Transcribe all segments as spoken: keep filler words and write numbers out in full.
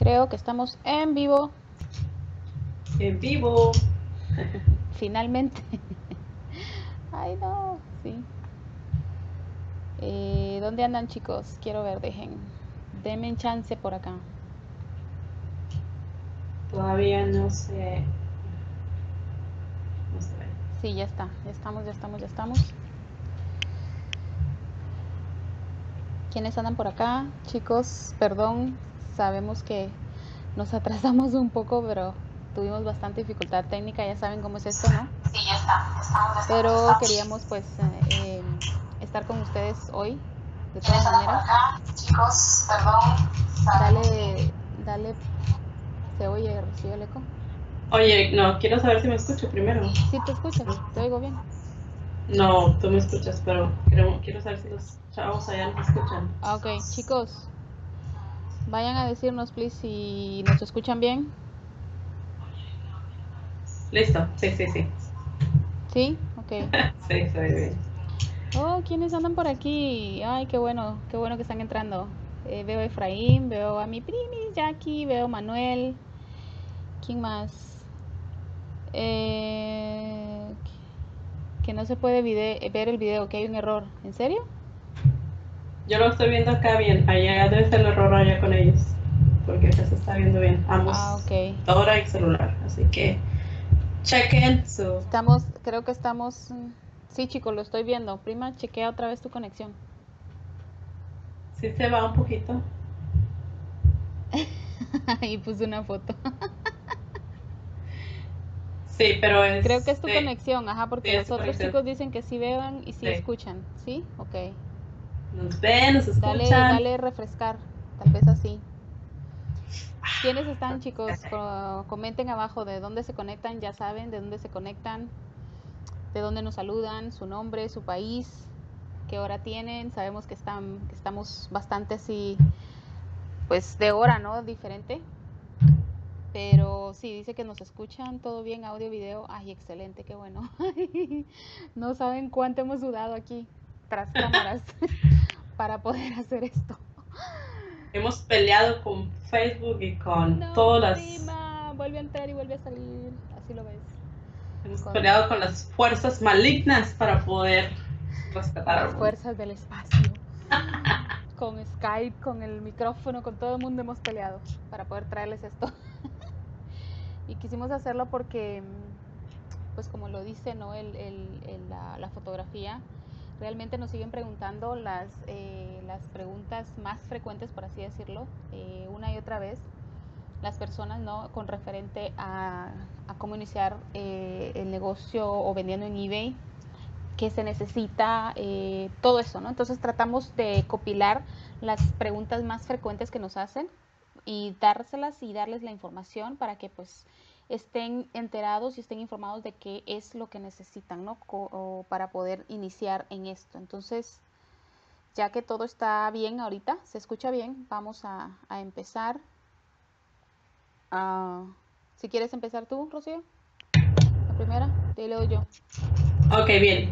Creo que estamos en vivo. En vivo. Finalmente. Ay, no, sí. Eh, ¿Dónde andan, chicos? Quiero ver, dejen. Denme chance por acá. Todavía no sé. No se ve. Sí, ya está. Ya estamos, ya estamos, ya estamos. ¿Quiénes andan por acá? Chicos, perdón. Sabemos que nos atrasamos un poco, pero tuvimos bastante dificultad técnica. Ya saben cómo es esto, ¿no? Sí, ya está. Ya estamos, ya estamos, pero ya queríamos, pues, eh, estar con ustedes hoy. De todas maneras. Chicos, perdón. Dale, dale. ¿Se oye, Rocío, el eco? Oye, no, quiero saber si me escucho primero. Sí, te escucho, te oigo bien. No, tú me escuchas, pero quiero, quiero saber si los chavos allá nos escuchan. Ok, chicos, vayan a decirnos, please, si nos escuchan bien. Listo, sí, sí, sí. ¿Sí? Ok. Sí, se ve bien. Oh, ¿quiénes andan por aquí? Ay, qué bueno, qué bueno que están entrando. Eh, veo a Efraín, veo a mi primi, Jackie, veo a Manuel. ¿Quién más? Eh, que no se puede vide- ver el video, que hay un error. ¿En serio? Yo lo estoy viendo acá bien. Allá debe ser el error allá con ellos, porque acá se está viendo bien. Ambos. Ah, ok. Ahora y celular. Así que chequen. So. Estamos, creo que estamos... Sí, chicos, lo estoy viendo. Prima, chequea otra vez tu conexión. Sí se va un poquito. Y puse una foto. Sí, pero es... Creo que es tu sí. conexión, ajá, porque sí, los otros conexión. Chicos dicen que sí vean y sí, sí. escuchan, ¿sí? Ok. Nos ven, nos escuchan. Dale, dale refrescar, tal vez así. ¿Quiénes están, chicos? Comenten abajo de dónde se conectan, ya saben, de dónde se conectan, de dónde nos saludan, su nombre, su país, qué hora tienen. Sabemos que están, que estamos bastante así... Pues de hora, ¿no? Diferente. Pero sí, dice que nos escuchan. Todo bien, audio, video. Ay, excelente, qué bueno. No saben cuánto hemos sudado aquí, tras cámaras, para poder hacer esto. Hemos peleado con Facebook y con no, todas prima, las... vuelve a entrar y vuelve a salir. Así lo ves. Hemos con... peleado con las fuerzas malignas para poder rescatar. Las fuerzas del espacio. Con Skype, con el micrófono, con todo el mundo hemos peleado para poder traerles esto. Y quisimos hacerlo porque, pues como lo dice, ¿no? el, el, el, la, la fotografía, realmente nos siguen preguntando las, eh, las preguntas más frecuentes, por así decirlo, eh, una y otra vez, las personas, ¿no? Con referente a, a cómo iniciar eh, el negocio o vendiendo en eBay, que se necesita, eh, todo eso, ¿no? Entonces tratamos de compilar las preguntas más frecuentes que nos hacen y dárselas y darles la información para que pues estén enterados y estén informados de qué es lo que necesitan, ¿no? Co- o para poder iniciar en esto. Entonces, ya que todo está bien ahorita, se escucha bien, vamos a, a empezar. Uh, si quieres empezar tú, Rocío, la primera, te leo yo. Ok, bien.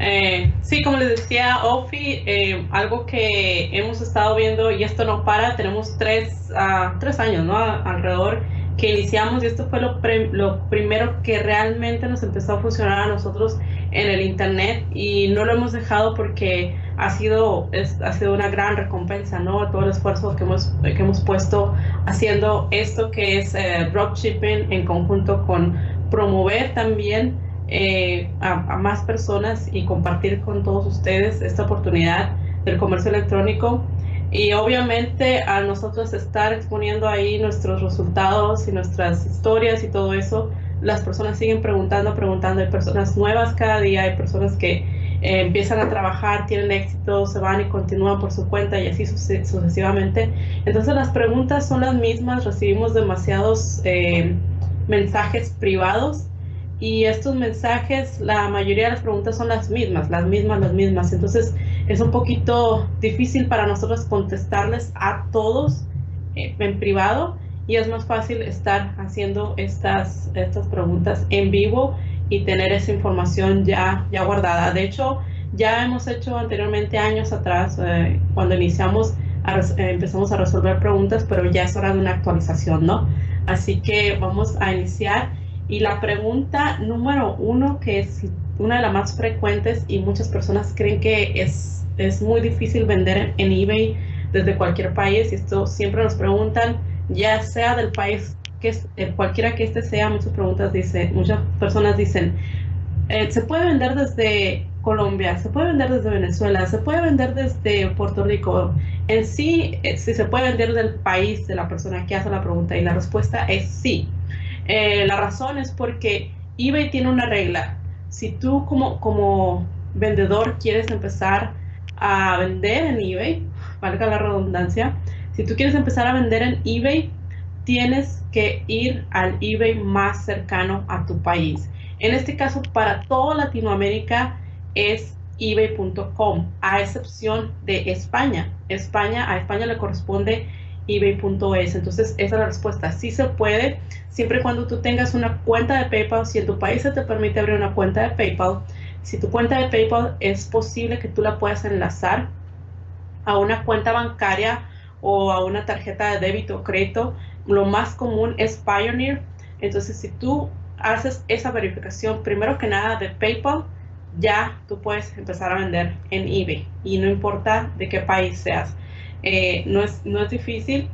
Eh, sí, como les decía Ofi, eh, algo que hemos estado viendo, y esto no para, tenemos tres, uh, tres años, ¿no? A, alrededor que iniciamos, y esto fue lo, pre lo primero que realmente nos empezó a funcionar a nosotros en el internet, y no lo hemos dejado porque ha sido, es, ha sido una gran recompensa, ¿no? Todo el esfuerzo que hemos, que hemos puesto haciendo esto que es eh, dropshipping en conjunto con promover también Eh, a, a más personas y compartir con todos ustedes esta oportunidad del comercio electrónico, y obviamente a nosotros estar exponiendo ahí nuestros resultados y nuestras historias y todo eso, las personas siguen preguntando, preguntando, hay personas nuevas cada día, hay personas que eh, empiezan a trabajar, tienen éxito, se van y continúan por su cuenta, y así suces- sucesivamente. Entonces las preguntas son las mismas, recibimos demasiados eh, mensajes privados, y estos mensajes, la mayoría de las preguntas son las mismas, las mismas, las mismas. Entonces, es un poquito difícil para nosotros contestarles a todos eh, en privado, y es más fácil estar haciendo estas, estas preguntas en vivo y tener esa información ya, ya guardada. De hecho, ya hemos hecho anteriormente, años atrás, eh, cuando iniciamos, a, eh, empezamos a resolver preguntas, pero ya es hora de una actualización, ¿no? Así que vamos a iniciar. Y la pregunta número uno, que es una de las más frecuentes y muchas personas creen que es, es muy difícil vender en eBay desde cualquier país. Y esto siempre nos preguntan, ya sea del país, que es, cualquiera que este sea, muchas, preguntas dice, muchas personas dicen, eh, ¿se puede vender desde Colombia? ¿Se puede vender desde Venezuela? ¿Se puede vender desde Puerto Rico? En sí, eh, si se puede vender del país de la persona que hace la pregunta, y la respuesta es sí. Eh, la razón es porque eBay tiene una regla. Si tú como, como vendedor quieres empezar a vender en eBay, valga la redundancia, si tú quieres empezar a vender en eBay, tienes que ir al eBay más cercano a tu país. En este caso, para toda Latinoamérica es ebay punto com, a excepción de España. España, a España le corresponde eBay punto es. Entonces, esa es la respuesta. Sí se puede, siempre y cuando tú tengas una cuenta de PayPal. Si en tu país se te permite abrir una cuenta de PayPal, si tu cuenta de PayPal es posible que tú la puedas enlazar a una cuenta bancaria o a una tarjeta de débito o crédito. Lo más común es Payoneer. Entonces, si tú haces esa verificación, primero que nada, de PayPal, ya tú puedes empezar a vender en eBay, y no importa de qué país seas. Eh, no, es, no es difícil,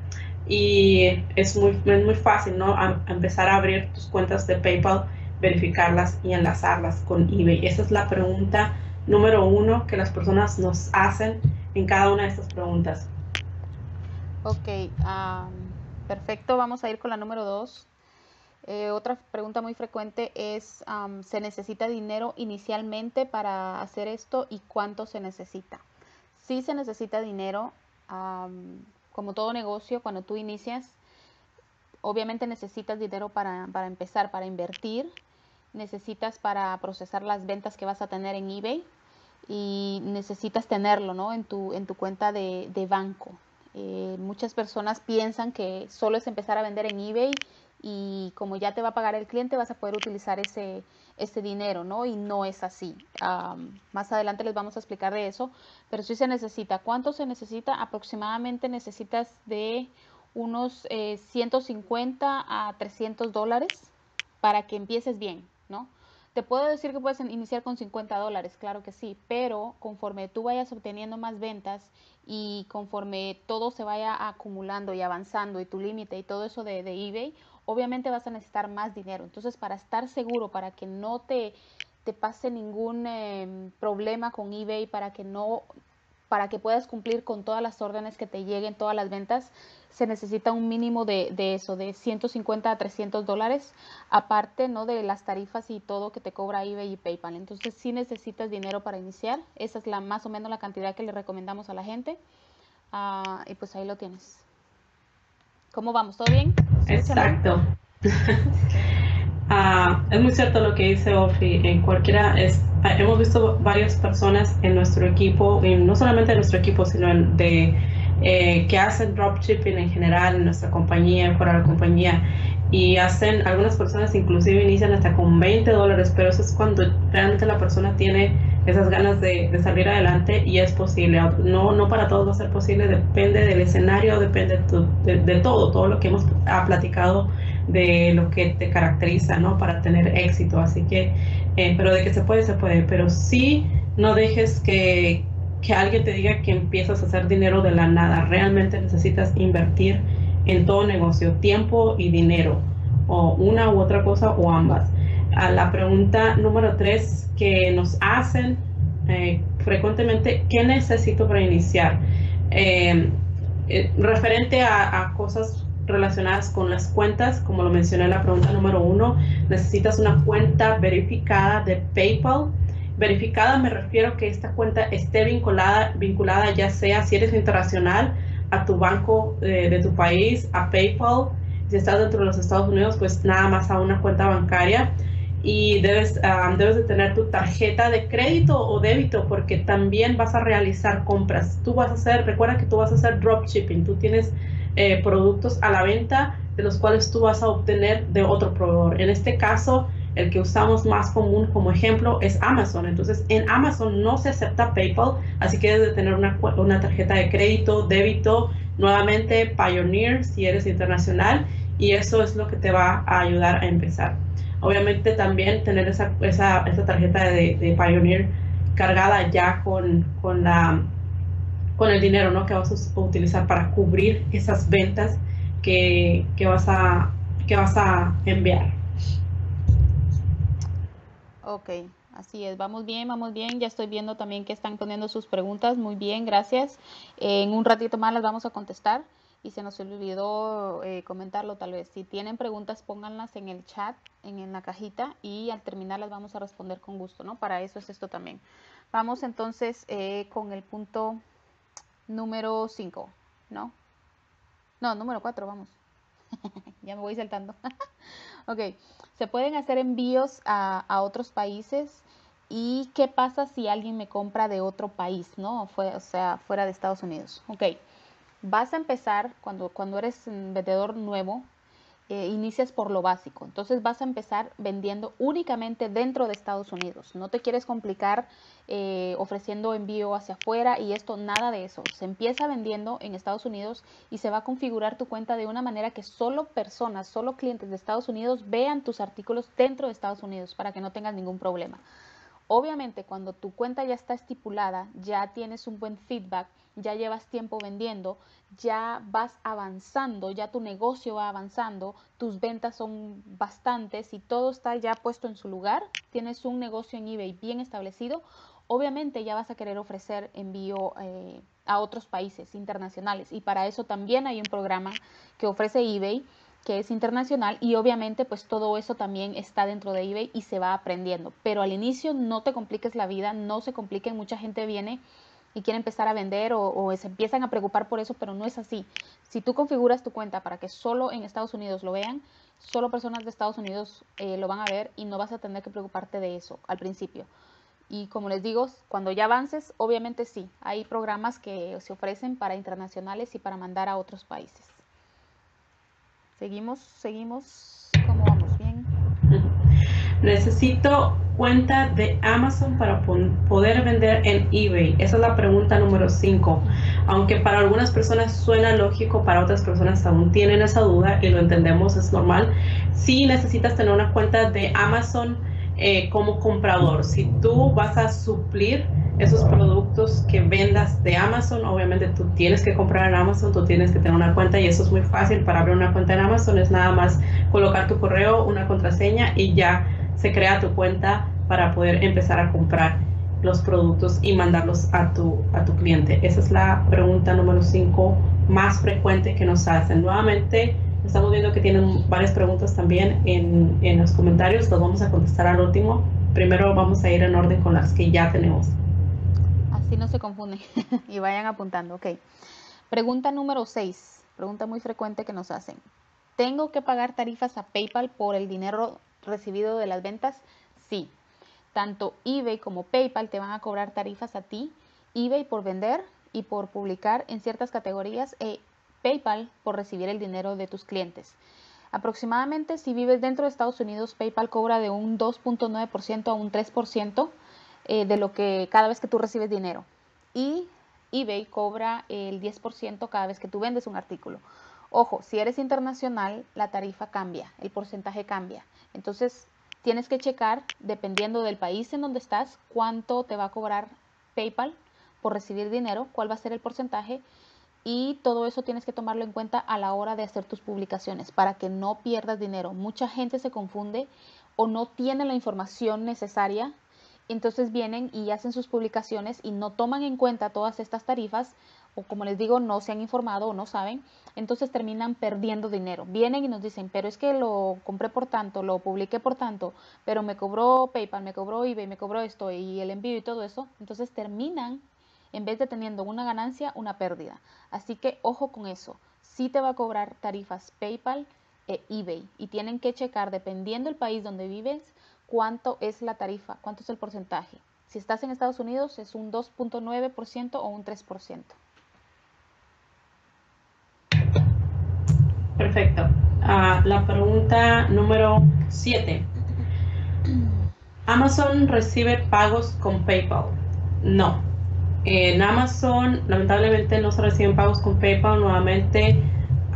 y es muy, es muy fácil, ¿no? A, a empezar a abrir tus cuentas de PayPal, verificarlas y enlazarlas con eBay. Esa es la pregunta número uno que las personas nos hacen en cada una de estas preguntas. Ok, um, perfecto. Vamos a ir con la número dos. Eh, otra pregunta muy frecuente es, um, ¿se necesita dinero inicialmente para hacer esto y cuánto se necesita? Sí se necesita dinero. Um, como todo negocio, cuando tú inicias, obviamente necesitas dinero para, para empezar, para invertir, necesitas para procesar las ventas que vas a tener en eBay, y necesitas tenerlo, ¿no?, en tu, en tu cuenta de, de banco. Eh, muchas personas piensan que solo es empezar a vender en eBay, y como ya te va a pagar el cliente, vas a poder utilizar ese, ese dinero, ¿no? Y no es así. Um, más adelante les vamos a explicar de eso, pero sí se necesita. ¿Cuánto se necesita? Aproximadamente necesitas de unos eh, ciento cincuenta a trescientos dólares para que empieces bien, ¿no? Te puedo decir que puedes iniciar con cincuenta dólares, claro que sí, pero conforme tú vayas obteniendo más ventas y conforme todo se vaya acumulando y avanzando, y tu límite y todo eso de, de eBay, obviamente vas a necesitar más dinero. Entonces, para estar seguro, para que no te, te pase ningún eh, problema con eBay, para que no, para que puedas cumplir con todas las órdenes que te lleguen, todas las ventas, se necesita un mínimo de, de eso, de ciento cincuenta a trescientos dólares, aparte, ¿no?, de las tarifas y todo que te cobra eBay y PayPal. Entonces, sí necesitas dinero para iniciar. Esa es la más o menos la cantidad que le recomendamos a la gente. Uh, y pues ahí lo tienes. ¿Cómo vamos? ¿Todo bien? Exacto. Uh, es muy cierto lo que dice Ofi. En cualquiera es, hemos visto varias personas en nuestro equipo, y no solamente en nuestro equipo, sino en, de eh, que hacen dropshipping en general, en nuestra compañía, fuera de la compañía, y hacen, algunas personas inclusive inician hasta con veinte dólares, pero eso es cuando realmente la persona tiene esas ganas de, de salir adelante, y es posible. No, no para todos va a ser posible, depende del escenario, depende tu, de, de todo, todo lo que hemos ha platicado, de lo que te caracteriza, ¿no?, para tener éxito. Así que, eh, pero de que se puede, se puede. Pero sí, no dejes que, que alguien te diga que empiezas a hacer dinero de la nada. Realmente necesitas invertir en todo negocio, tiempo y dinero, o una u otra cosa, o ambas. A la pregunta número tres que nos hacen eh, frecuentemente, ¿qué necesito para iniciar? Eh, eh, referente a, a cosas relacionadas con las cuentas, como lo mencioné en la pregunta número uno, necesitas una cuenta verificada de PayPal. Verificada me refiero que esta cuenta esté vinculada, vinculada ya sea, si eres internacional, a tu banco eh, de tu país, a PayPal. Si estás dentro de los Estados Unidos, pues nada más a una cuenta bancaria. Y debes, um, debes de tener tu tarjeta de crédito o débito, porque también vas a realizar compras. Tú vas a hacer, recuerda que tú vas a hacer dropshipping. Tú tienes eh, productos a la venta de los cuales tú vas a obtener de otro proveedor. En este caso, El que usamos más común como ejemplo es Amazon. Entonces, en Amazon no se acepta PayPal, así que debes de tener una, una tarjeta de crédito, débito, nuevamente Payoneer si eres internacional, y eso es lo que te va a ayudar a empezar. Obviamente también tener esa, esa, esa tarjeta de, de Payoneer cargada ya con, con, la, con el dinero, ¿no?, que vas a utilizar para cubrir esas ventas que, que, vas, a, que vas a enviar. Ok, así es, vamos bien, vamos bien. Ya estoy viendo también que están poniendo sus preguntas. Muy bien, gracias. Eh, en un ratito más las vamos a contestar y se nos olvidó eh, comentarlo tal vez. Si tienen preguntas, pónganlas en el chat, en, en la cajita, y al terminar las vamos a responder con gusto, ¿no? Para eso es esto también. Vamos entonces eh, con el punto número cinco, ¿no? No, número cuatro, vamos. Ya me voy saltando. Ok, se pueden hacer envíos a, a otros países, y qué pasa si alguien me compra de otro país, ¿no? Fue, o sea, fuera de Estados Unidos. Ok, vas a empezar, cuando, cuando eres un vendedor nuevo, eh, inicias por lo básico. Entonces vas a empezar vendiendo únicamente dentro de Estados Unidos. No te quieres complicar eh, ofreciendo envío hacia afuera y esto, nada de eso. Se empieza vendiendo en Estados Unidos y se va a configurar tu cuenta de una manera que solo personas, solo clientes de Estados Unidos vean tus artículos dentro de Estados Unidos, para que no tengas ningún problema. Obviamente, cuando tu cuenta ya está estipulada, ya tienes un buen feedback, ya llevas tiempo vendiendo, ya vas avanzando, ya tu negocio va avanzando, tus ventas son bastantes y todo está ya puesto en su lugar, tienes un negocio en eBay bien establecido, obviamente ya vas a querer ofrecer envío eh, a otros países internacionales, y para eso también hay un programa que ofrece eBay, que es internacional, y obviamente pues todo eso también está dentro de eBay y se va aprendiendo. Pero al inicio no te compliques la vida, no se compliquen. Mucha gente viene y quiere empezar a vender o, o se empiezan a preocupar por eso, pero no es así. Si tú configuras tu cuenta para que solo en Estados Unidos lo vean, solo personas de Estados Unidos eh, lo van a ver, y no vas a tener que preocuparte de eso al principio. Y como les digo, cuando ya avances, obviamente sí, hay programas que se ofrecen para internacionales y para mandar a otros países. Seguimos, seguimos, ¿cómo vamos? Bien. Necesito cuenta de Amazon para poder vender en eBay. Esa es la pregunta número cinco. Aunque para algunas personas suena lógico, para otras personas aún tienen esa duda, y lo entendemos, es normal. Sí necesitas tener una cuenta de Amazon eh, como comprador. Si tú vas a suplir esos productos que vendas de Amazon, obviamente tú tienes que comprar en Amazon, tú tienes que tener una cuenta, y eso es muy fácil. Para abrir una cuenta en Amazon es nada más colocar tu correo, una contraseña, y ya se crea tu cuenta para poder empezar a comprar los productos y mandarlos a tu, a tu cliente. Esa es la pregunta número cinco más frecuente que nos hacen. Nuevamente, estamos viendo que tienen varias preguntas también en, en los comentarios. Las vamos a contestar al último. Primero vamos a ir en orden con las que ya tenemos. Así no se confunden y vayan apuntando. Ok. Pregunta número seis. Pregunta muy frecuente que nos hacen. ¿Tengo que pagar tarifas a PayPal por el dinero recibido de las ventas? Sí. Tanto eBay como PayPal te van a cobrar tarifas a ti. eBay por vender y por publicar en ciertas categorías, e PayPal por recibir el dinero de tus clientes. Aproximadamente, si vives dentro de Estados Unidos, PayPal cobra de un dos punto nueve por ciento a un tres por ciento. Eh, de lo que cada vez que tú recibes dinero, y eBay cobra el diez por ciento cada vez que tú vendes un artículo. Ojo, si eres internacional, la tarifa cambia, el porcentaje cambia. Entonces tienes que checar, dependiendo del país en donde estás, cuánto te va a cobrar PayPal por recibir dinero, cuál va a ser el porcentaje, y todo eso tienes que tomarlo en cuenta a la hora de hacer tus publicaciones para que no pierdas dinero. Mucha gente se confunde o no tiene la información necesaria. Entonces vienen y hacen sus publicaciones y no toman en cuenta todas estas tarifas, o como les digo, no se han informado o no saben, entonces terminan perdiendo dinero. Vienen y nos dicen, pero es que lo compré por tanto, lo publiqué por tanto, pero me cobró PayPal, me cobró eBay, me cobró esto y el envío y todo eso. Entonces terminan, en vez de teniendo una ganancia, una pérdida. Así que ojo con eso, sí te va a cobrar tarifas PayPal e eBay, y tienen que checar, dependiendo del país donde vives, cuánto es la tarifa, cuánto es el porcentaje. Si estás en Estados Unidos, es un dos punto nueve por ciento o un tres por ciento. Perfecto. Uh, la pregunta número siete. ¿Amazon recibe pagos con PayPal? No. En Amazon, lamentablemente, no se reciben pagos con PayPal. Nuevamente,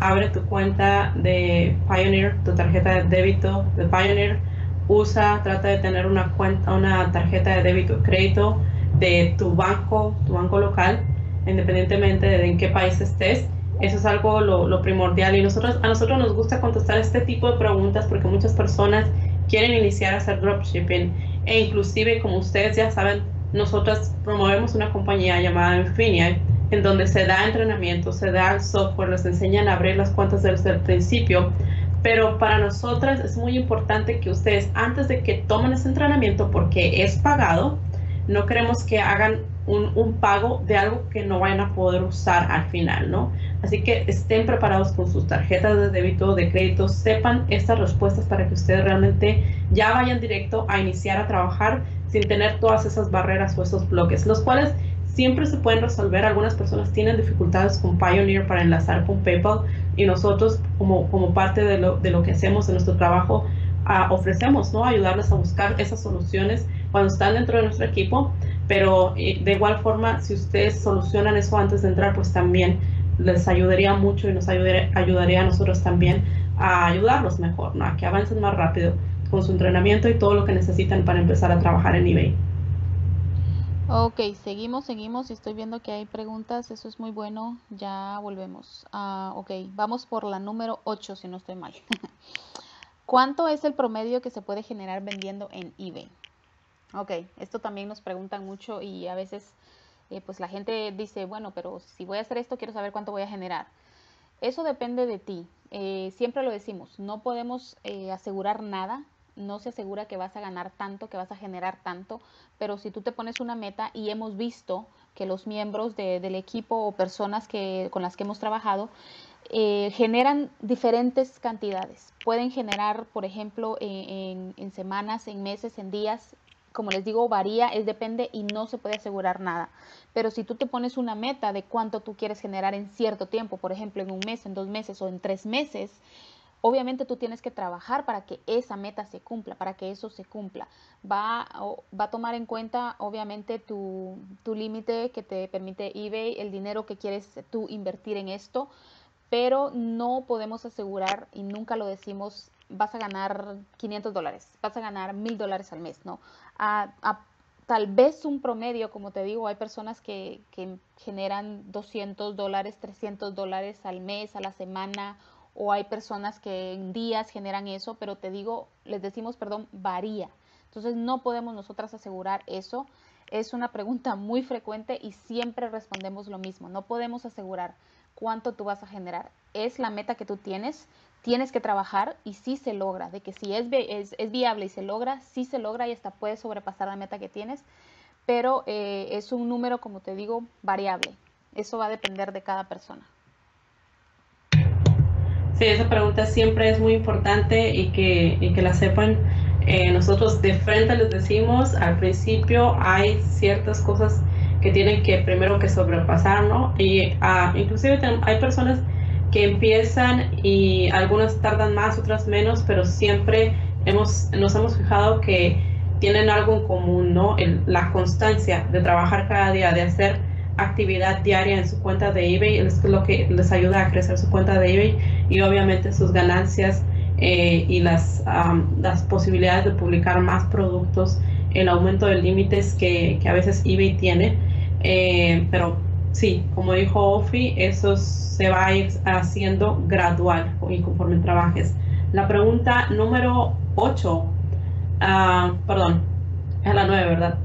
abre tu cuenta de Payoneer, tu tarjeta de débito de Payoneer. Usa, trata de tener una cuenta, una tarjeta de débito o crédito de tu banco, tu banco local, independientemente de en qué país estés. Eso es algo lo, lo primordial. Y nosotros, a nosotros nos gusta contestar este tipo de preguntas porque muchas personas quieren iniciar a hacer dropshipping. E inclusive, como ustedes ya saben, nosotras promovemos una compañía llamada Infinii, en donde se da entrenamiento, se da el software, les enseñan a abrir las cuentas desde el principio. Pero para nosotras es muy importante que ustedes, antes de que tomen ese entrenamiento, porque es pagado, no queremos que hagan un, un pago de algo que no vayan a poder usar al final, ¿no? Así que estén preparados con sus tarjetas de débito, de crédito, sepan estas respuestas para que ustedes realmente ya vayan directo a iniciar a trabajar sin tener todas esas barreras o esos bloques, los cuales siempre se pueden resolver. Algunas personas tienen dificultades con Payoneer para enlazar con PayPal y nosotros, como, como parte de lo, de lo que hacemos en nuestro trabajo, uh, ofrecemos, ¿no?, ayudarles a buscar esas soluciones cuando están dentro de nuestro equipo. Pero de igual forma, si ustedes solucionan eso antes de entrar, pues también les ayudaría mucho y nos ayudaría, ayudaría a nosotros también a ayudarlos mejor, ¿no?, a que avancen más rápido con su entrenamiento y todo lo que necesitan para empezar a trabajar en eBay. Ok, seguimos, seguimos. Estoy viendo que hay preguntas. Eso es muy bueno. Ya volvemos. Uh, ok, vamos por la número ocho, si no estoy mal. ¿Cuánto es el promedio que se puede generar vendiendo en eBay? Ok, esto también nos preguntan mucho y a veces eh, pues la gente dice, bueno, pero si voy a hacer esto, quiero saber cuánto voy a generar. Eso depende de ti. Eh, siempre lo decimos, no podemos eh, asegurar nada. No se asegura que vas a ganar tanto, que vas a generar tanto, pero si tú te pones una meta, y hemos visto que los miembros de, del equipo o personas que, con las que hemos trabajado eh, generan diferentes cantidades. Pueden generar, por ejemplo, en, en, en semanas, en meses, en días. Como les digo, varía, es depende y no se puede asegurar nada. Pero si tú te pones una meta de cuánto tú quieres generar en cierto tiempo, por ejemplo, en un mes, en dos meses o en tres meses, obviamente tú tienes que trabajar para que esa meta se cumpla, para que eso se cumpla. Va, va a tomar en cuenta, obviamente, tu, tu límite que te permite eBay, el dinero que quieres tú invertir en esto, pero no podemos asegurar y nunca lo decimos, vas a ganar quinientos dólares, vas a ganar mil dólares al mes, ¿no? A, a, tal vez un promedio, como te digo, hay personas que, que generan doscientos dólares, trescientos dólares al mes, a la semana, o hay personas que en días generan eso, pero te digo, les decimos, perdón, varía. Entonces, no podemos nosotras asegurar eso. Es una pregunta muy frecuente y siempre respondemos lo mismo. No podemos asegurar cuánto tú vas a generar. Es la meta que tú tienes. Tienes que trabajar y sí se logra. De que si es, es, es viable y se logra, sí se logra y hasta puedes sobrepasar la meta que tienes. Pero eh, es un número, como te digo, variable. Eso va a depender de cada persona. Sí, esa pregunta siempre es muy importante y que, y que la sepan. Eh, nosotros de frente les decimos, al principio hay ciertas cosas que tienen que primero que sobrepasar, ¿no? Y uh, inclusive hay personas que empiezan y algunas tardan más, otras menos, pero siempre hemos nos hemos fijado que tienen algo en común, ¿no? El, la constancia de trabajar cada día, de hacer actividad diaria en su cuenta de eBay. Esto es lo que les ayuda a crecer su cuenta de eBay y obviamente sus ganancias eh, y las, um, las posibilidades de publicar más productos, el aumento de límites que, que a veces eBay tiene. Eh, pero sí, como dijo Ofi, eso se va a ir haciendo gradual y conforme trabajes. La pregunta número ocho, uh, perdón, es la nueve, ¿verdad?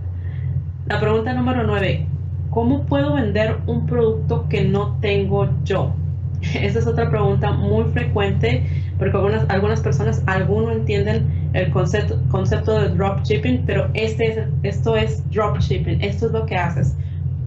La pregunta número nueve. ¿Cómo puedo vender un producto que no tengo yo? Esa es otra pregunta muy frecuente porque algunas, algunas personas, algunos entienden el concepto, concepto de dropshipping, pero este es, esto es dropshipping, esto es lo que haces.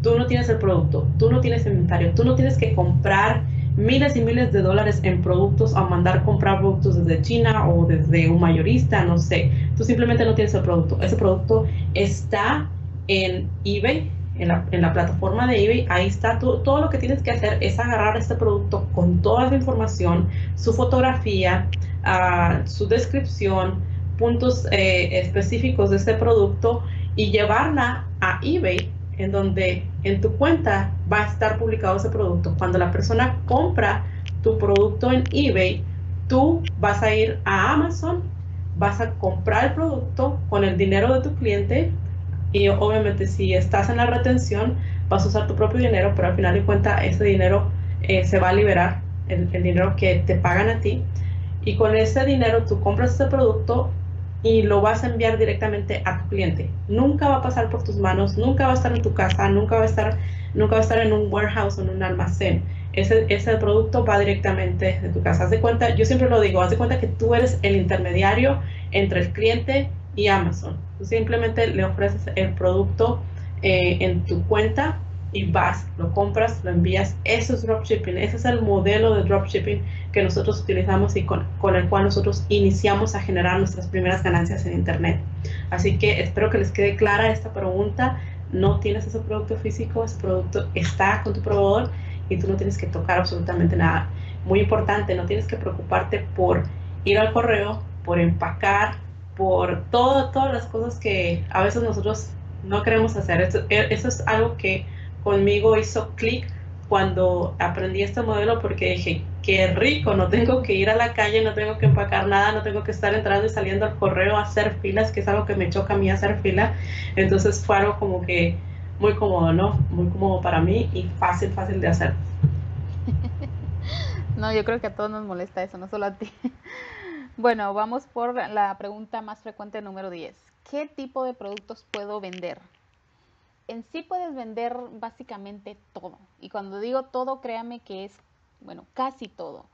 Tú no tienes el producto, tú no tienes inventario, tú no tienes que comprar miles y miles de dólares en productos o mandar comprar productos desde China o desde un mayorista, no sé. Tú simplemente no tienes el producto. Ese producto está en eBay. En la, en la plataforma de eBay, ahí está. Tú, todo lo que tienes que hacer es agarrar este producto con toda la información, su fotografía, uh, su descripción, puntos eh, específicos de este producto y llevarla a eBay, en donde en tu cuenta va a estar publicado ese producto. Cuando la persona compra tu producto en eBay, tú vas a ir a Amazon, vas a comprar el producto con el dinero de tu cliente y obviamente si estás en la retención vas a usar tu propio dinero, pero al final de cuentas ese dinero eh, se va a liberar, el, el dinero que te pagan a ti, y con ese dinero tú compras ese producto y lo vas a enviar directamente a tu cliente. Nunca va a pasar por tus manos, nunca va a estar en tu casa, nunca va a estar, nunca va a estar en un warehouse o en un almacén. Ese, ese producto va directamente de tu casa. Haz de cuenta, yo siempre lo digo, haz de cuenta que tú eres el intermediario entre el cliente y Amazon. Tú simplemente le ofreces el producto eh, en tu cuenta y vas, lo compras, lo envías. Eso es dropshipping. Ese es el modelo de dropshipping que nosotros utilizamos y con, con el cual nosotros iniciamos a generar nuestras primeras ganancias en Internet. Así que espero que les quede clara esta pregunta. No tienes ese producto físico, ese producto está con tu proveedor y tú no tienes que tocar absolutamente nada. Muy importante, no tienes que preocuparte por ir al correo, por empacar, por todo, todas las cosas que a veces nosotros no queremos hacer. Eso, eso es algo que conmigo hizo clic cuando aprendí este modelo, porque dije, qué rico, no tengo que ir a la calle, no tengo que empacar nada, no tengo que estar entrando y saliendo al correo a hacer filas, que es algo que me choca a mí hacer fila. Entonces fue algo como que muy cómodo, ¿no? Muy cómodo para mí y fácil, fácil de hacer. No, yo creo que a todos nos molesta eso, no solo a ti. Bueno, vamos por la pregunta más frecuente número diez. ¿Qué tipo de productos puedo vender? En sí puedes vender básicamente todo. Y cuando digo todo, créame que es, bueno, casi todo.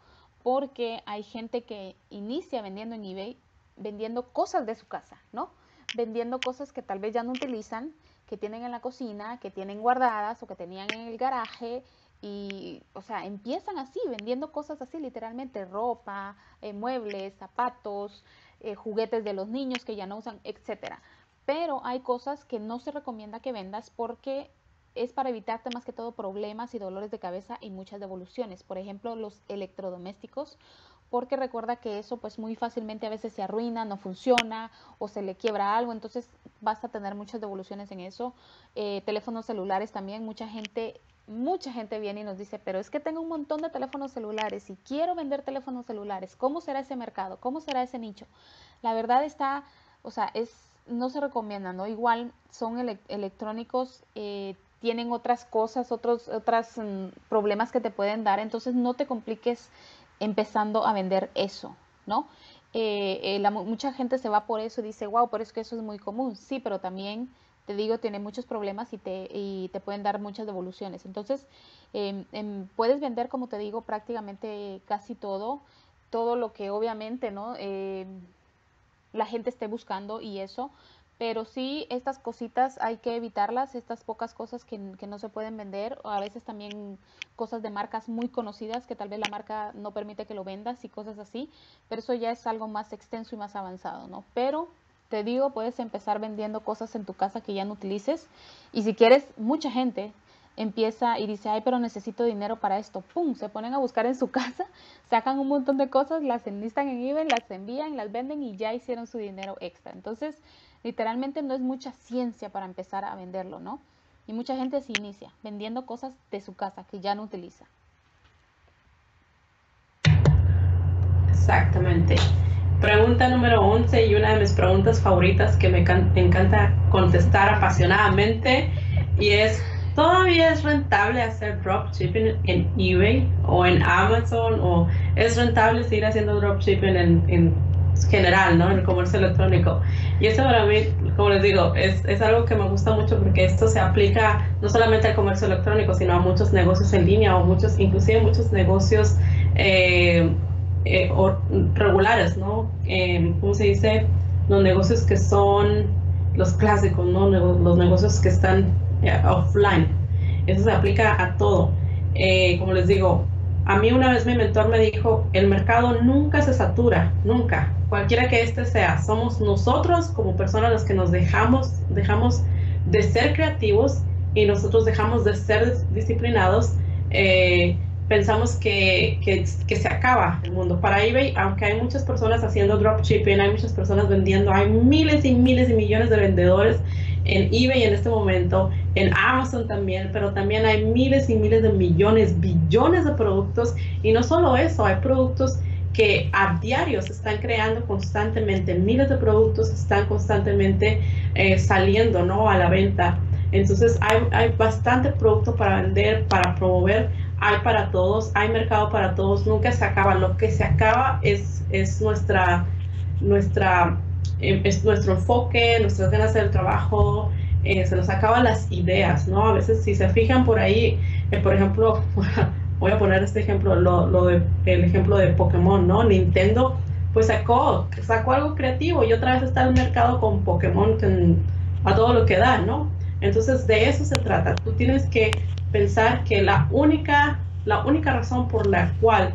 Porque hay gente que inicia vendiendo en eBay, vendiendo cosas de su casa, ¿no? Vendiendo cosas que tal vez ya no utilizan, que tienen en la cocina, que tienen guardadas o que tenían en el garaje y, o sea, empiezan así, vendiendo cosas así literalmente, ropa, eh, muebles, zapatos, eh, juguetes de los niños que ya no usan, etcétera. Pero hay cosas que no se recomienda que vendas porque es para evitarte más que todo problemas y dolores de cabeza y muchas devoluciones. Por ejemplo, los electrodomésticos, porque recuerda que eso pues muy fácilmente a veces se arruina, no funciona o se le quiebra algo, entonces vas a tener muchas devoluciones en eso. Eh, teléfonos celulares también, mucha gente, mucha gente viene y nos dice, pero es que tengo un montón de teléfonos celulares y quiero vender teléfonos celulares, ¿cómo será ese mercado? ¿Cómo será ese nicho? La verdad está, o sea, es, no se recomienda, ¿no? Igual son ele electrónicos, eh, tienen otras cosas, otros, otros mmm, problemas que te pueden dar, entonces no te compliques empezando a vender eso, ¿no? Eh, eh, la, mucha gente se va por eso y dice, wow, pero es que eso es muy común. Sí, pero también, te digo, tiene muchos problemas y te, y te pueden dar muchas devoluciones. Entonces, eh, eh, puedes vender, como te digo, prácticamente casi todo, todo lo que obviamente, ¿no? Eh, la gente esté buscando y eso, pero sí, estas cositas hay que evitarlas, estas pocas cosas que, que no se pueden vender, a veces también cosas de marcas muy conocidas que tal vez la marca no permite que lo vendas y cosas así, pero eso ya es algo más extenso y más avanzado, ¿no? Pero te digo, puedes empezar vendiendo cosas en tu casa que ya no utilices y si quieres, mucha gente empieza y dice, ay, pero necesito dinero para esto, pum, se ponen a buscar en su casa, sacan un montón de cosas, las enlistan en eBay, las envían, las venden y ya hicieron su dinero extra. Entonces, literalmente no es mucha ciencia para empezar a venderlo, ¿no? Y mucha gente se inicia vendiendo cosas de su casa que ya no utiliza. Exactamente. Pregunta número once y una de mis preguntas favoritas que me encanta contestar apasionadamente y es, ¿todavía es rentable hacer dropshipping en eBay o en Amazon? ¿O es rentable seguir haciendo dropshipping en, en general, ¿no? El comercio electrónico. Y eso para mí, como les digo, es, es algo que me gusta mucho porque esto se aplica no solamente al comercio electrónico, sino a muchos negocios en línea o muchos, inclusive muchos negocios eh, eh, o regulares, ¿no? Eh, ¿Cómo se dice? Los negocios que son los clásicos, ¿no? Los negocios que están eh, offline. Eso se aplica a todo. Eh, como les digo, a mí una vez mi mentor me dijo, el mercado nunca se satura, nunca, cualquiera que este sea. Somos nosotros como personas los que nos dejamos, dejamos de ser creativos y nosotros dejamos de ser disciplinados, eh, pensamos que, que, que se acaba el mundo para eBay, aunque hay muchas personas haciendo dropshipping, hay muchas personas vendiendo, hay miles y miles y millones de vendedores en eBay en este momento, en Amazon también, pero también hay miles y miles de millones, billones de productos, y no solo eso, hay productos que a diario se están creando constantemente, miles de productos están constantemente eh, saliendo, ¿no?, a la venta. Entonces hay, hay bastante producto para vender, para promover, hay para todos, hay mercado para todos, nunca se acaba. Lo que se acaba es, es, nuestra, nuestra, eh, es nuestro enfoque, nuestras ganas del trabajo, eh, se nos acaban las ideas, ¿no? A veces si se fijan por ahí, eh, por ejemplo, voy a poner este ejemplo, lo, lo de, el ejemplo de Pokémon, ¿no? Nintendo pues sacó, sacó algo creativo y otra vez está el mercado con Pokémon con, a todo lo que da, ¿no? Entonces de eso se trata. Tú tienes que pensar que la única, la única razón por la cual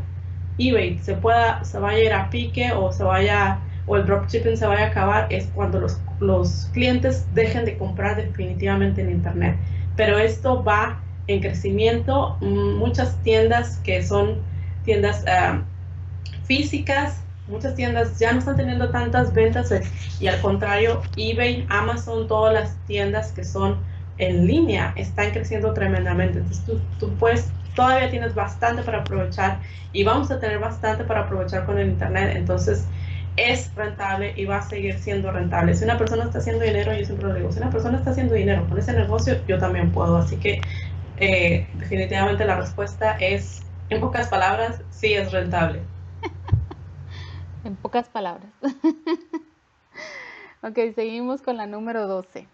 eBay se pueda, se vaya a ir a pique o se vaya, o el dropshipping se vaya a acabar es cuando los, los clientes dejen de comprar definitivamente en internet. Pero esto va en crecimiento. Muchas tiendas que son tiendas uh, físicas, muchas tiendas ya no están teniendo tantas ventas y al contrario, eBay, Amazon, todas las tiendas que son en línea están creciendo tremendamente. Entonces tú, tú puedes, todavía tienes bastante para aprovechar y vamos a tener bastante para aprovechar con el internet. Entonces es rentable y va a seguir siendo rentable. Si una persona está haciendo dinero, yo siempre lo digo, si una persona está haciendo dinero con ese negocio, yo también puedo. Así que eh, definitivamente la respuesta es, en pocas palabras, sí es rentable. En pocas palabras. Ok, seguimos con la número doce.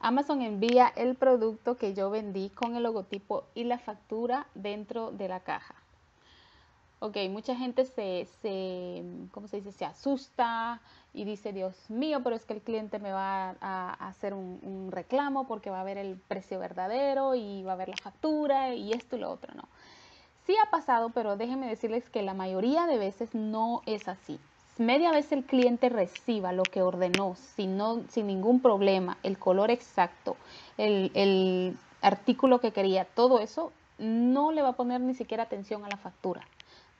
Amazon envía el producto que yo vendí con el logotipo y la factura dentro de la caja. Ok, mucha gente se, se, ¿cómo se dice? Se asusta y dice, Dios mío, pero es que el cliente me va a, a hacer un, un reclamo porque va a ver el precio verdadero y va a ver la factura y esto y lo otro, ¿no? Sí ha pasado, pero déjenme decirles que la mayoría de veces no es así. Media vez el cliente reciba lo que ordenó, sin, no, sin ningún problema, el color exacto, el, el artículo que quería, todo eso, no le va a poner ni siquiera atención a la factura,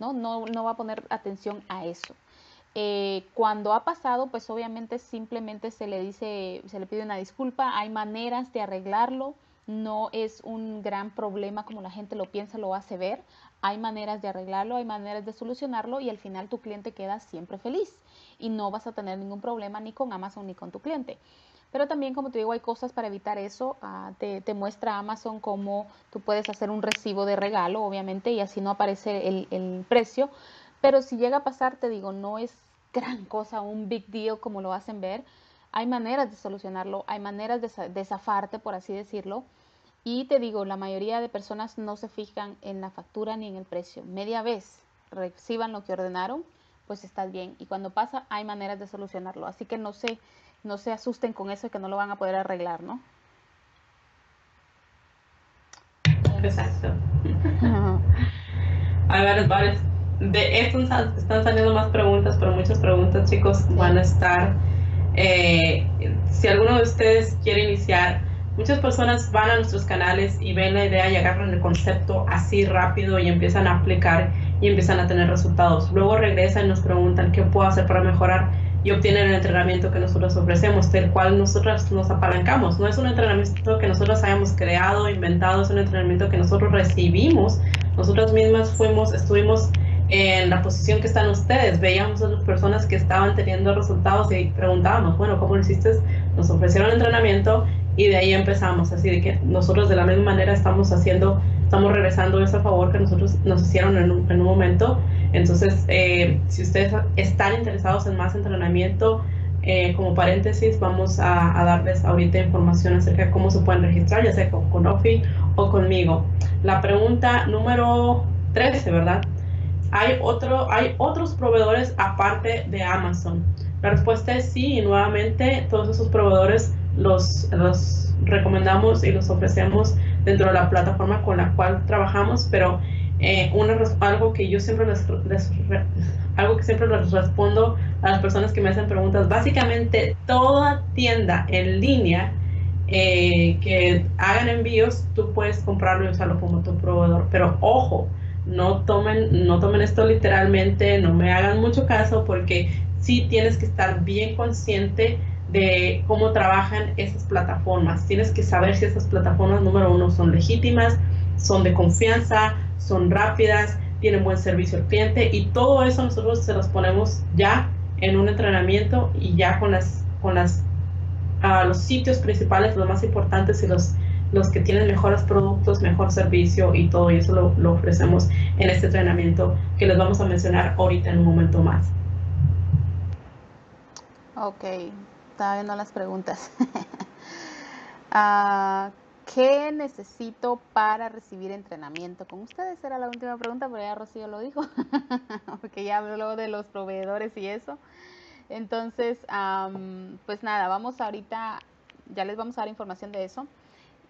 ¿no? No, no va a poner atención a eso. Eh, cuando ha pasado, pues obviamente simplemente se le dice, se le pide una disculpa, hay maneras de arreglarlo. No es un gran problema como la gente lo piensa, lo hace ver. Hay maneras de arreglarlo, hay maneras de solucionarlo y al final tu cliente queda siempre feliz. Y no vas a tener ningún problema ni con Amazon ni con tu cliente. Pero también, como te digo, hay cosas para evitar eso. Uh, te, te muestra Amazon cómo tú puedes hacer un recibo de regalo, obviamente, y así no aparece el, el precio. Pero si llega a pasar, te digo, no es gran cosa, un big deal como lo hacen ver. Hay maneras de solucionarlo, hay maneras de, de zafarte, por así decirlo. Y te digo, la mayoría de personas no se fijan en la factura ni en el precio. Media vez reciban lo que ordenaron, pues estás bien. Y cuando pasa, hay maneras de solucionarlo. Así que no se, no se asusten con eso, que no lo van a poder arreglar, ¿no? Exacto. A ver, varios. De esto están saliendo más preguntas, pero muchas preguntas, chicos, sí. Van a estar... Eh, si alguno de ustedes quiere iniciar, muchas personas van a nuestros canales y ven la idea y agarran el concepto así rápido y empiezan a aplicar y empiezan a tener resultados. Luego regresan y nos preguntan qué puedo hacer para mejorar y obtienen el entrenamiento que nosotros ofrecemos, del cual nosotros nos apalancamos. No es un entrenamiento que nosotros hayamos creado, inventado, es un entrenamiento que nosotros recibimos. Nosotros mismas fuimos, estuvimos en la posición que están ustedes, veíamos a las personas que estaban teniendo resultados y preguntábamos, bueno, ¿cómo lo hiciste? Nos ofrecieron entrenamiento y de ahí empezamos, así de que nosotros de la misma manera estamos haciendo, estamos regresando ese favor que nosotros nos hicieron en un, en un momento. Entonces, eh, si ustedes están interesados en más entrenamiento, eh, como paréntesis, vamos a, a darles ahorita información acerca de cómo se pueden registrar, ya sea con, con Ofi o conmigo. La pregunta número trece, ¿verdad? ¿Hay, otro, ¿Hay otros proveedores aparte de Amazon? La respuesta es sí, y nuevamente todos esos proveedores los, los recomendamos y los ofrecemos dentro de la plataforma con la cual trabajamos, pero eh, una, algo que yo siempre les, les, algo que siempre les respondo a las personas que me hacen preguntas, básicamente toda tienda en línea eh, que hagan envíos, tú puedes comprarlo y usarlo como tu proveedor, pero ojo, no tomen, no tomen esto literalmente, no me hagan mucho caso, porque sí tienes que estar bien consciente de cómo trabajan esas plataformas. Tienes que saber si esas plataformas, número uno, son legítimas, son de confianza, son rápidas, tienen buen servicio al cliente, y todo eso nosotros se los ponemos ya en un entrenamiento, y ya con las con las uh, los sitios principales, los más importantes, y los los que tienen mejores productos, mejor servicio y todo, y eso lo, lo ofrecemos en este entrenamiento que les vamos a mencionar ahorita en un momento más. Ok, estaba viendo las preguntas. uh, ¿Qué necesito para recibir entrenamiento con ustedes? Era la última pregunta, pero ya Rocío lo dijo, porque ya habló de los proveedores y eso. Entonces, um, pues nada, vamos ahorita, ya les vamos a dar información de eso.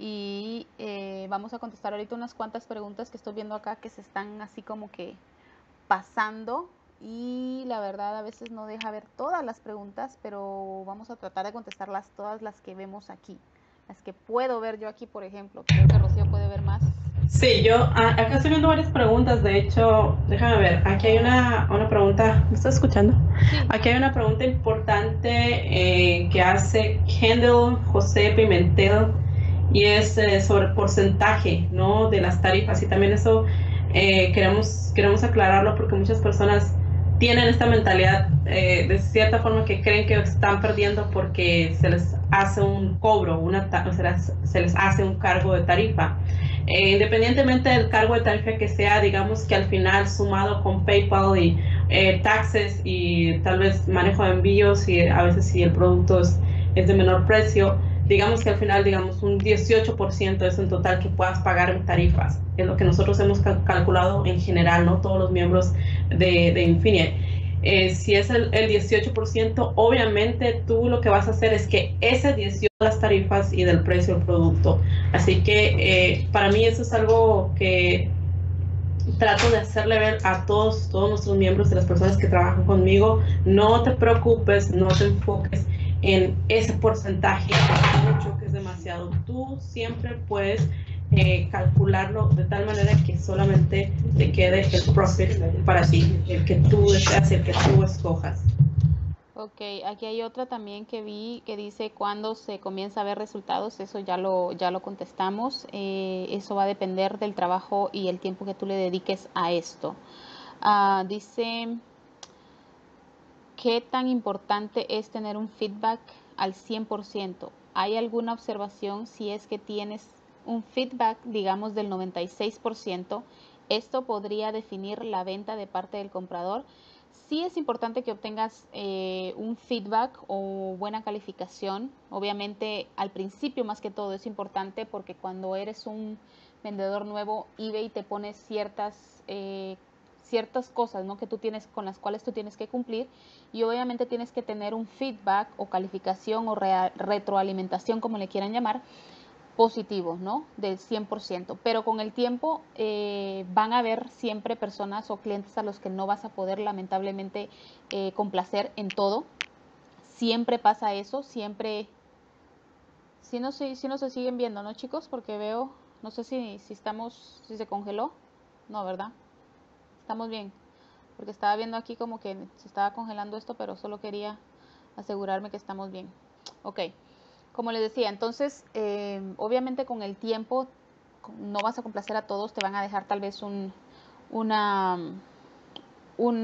Y eh, vamos a contestar ahorita unas cuantas preguntas que estoy viendo acá que se están así como que pasando. Y la verdad a veces no deja ver todas las preguntas, pero vamos a tratar de contestarlas todas las que vemos aquí. Las que puedo ver yo aquí, por ejemplo. Creo que Rocío puede ver más. Sí, yo a, acá estoy viendo varias preguntas. De hecho, déjame ver. Aquí hay una, una pregunta. ¿Me estás escuchando? Sí. Aquí hay una pregunta importante eh, que hace Kendall José Pimentel. Y es eh, sobre porcentaje, ¿no?, de las tarifas, y también eso eh, queremos, queremos aclararlo, porque muchas personas tienen esta mentalidad eh, de cierta forma que creen que están perdiendo porque se les hace un cobro, una ta se, les, se les hace un cargo de tarifa. Eh, independientemente del cargo de tarifa que sea, digamos que al final sumado con PayPal y eh, taxes y tal vez manejo de envíos, y a veces si el producto es, es de menor precio, digamos que al final, digamos, un dieciocho por ciento es en total que puedas pagar en tarifas. Es lo que nosotros hemos cal calculado en general, ¿no?, todos los miembros de, de Infinii. Eh, si es el, el dieciocho por ciento, obviamente tú lo que vas a hacer es que ese dieciocho por ciento de las tarifas y del precio del producto. Así que eh, para mí eso es algo que trato de hacerle ver a todos, todos nuestros miembros, de las personas que trabajan conmigo. No te preocupes, no te enfoques en ese porcentaje, que es mucho, que es demasiado. Tú siempre puedes eh, calcularlo de tal manera que solamente te quede el profit para ti, el que tú deseas, el que tú escojas. Ok, aquí hay otra también que vi que dice cuándo se comienza a ver resultados. Eso ya lo, ya lo contestamos. Eh, eso va a depender del trabajo y el tiempo que tú le dediques a esto. Uh, dice... ¿Qué tan importante es tener un feedback al cien por ciento? ¿Hay alguna observación si es que tienes un feedback, digamos, del noventa y seis por ciento? ¿Esto podría definir la venta de parte del comprador? Sí es importante que obtengas eh, un feedback o buena calificación. Obviamente, al principio, más que todo, es importante, porque cuando eres un vendedor nuevo, eBay te pone ciertas eh, ciertas cosas, ¿no?, que tú tienes, con las cuales tú tienes que cumplir, y obviamente tienes que tener un feedback o calificación o re retroalimentación, como le quieran llamar, positivo, ¿no?, del cien por ciento. Pero con el tiempo eh, van a haber siempre personas o clientes a los que no vas a poder, lamentablemente, eh, complacer en todo. Siempre pasa eso, siempre... Si no, si, si no se siguen viendo, ¿no, chicos? Porque veo... No sé si, si estamos... Si se congeló. No, ¿verdad? Estamos bien, porque estaba viendo aquí como que se estaba congelando esto, pero solo quería asegurarme que estamos bien. Ok, como les decía, entonces, eh, obviamente con el tiempo no vas a complacer a todos, te van a dejar tal vez un, una, un,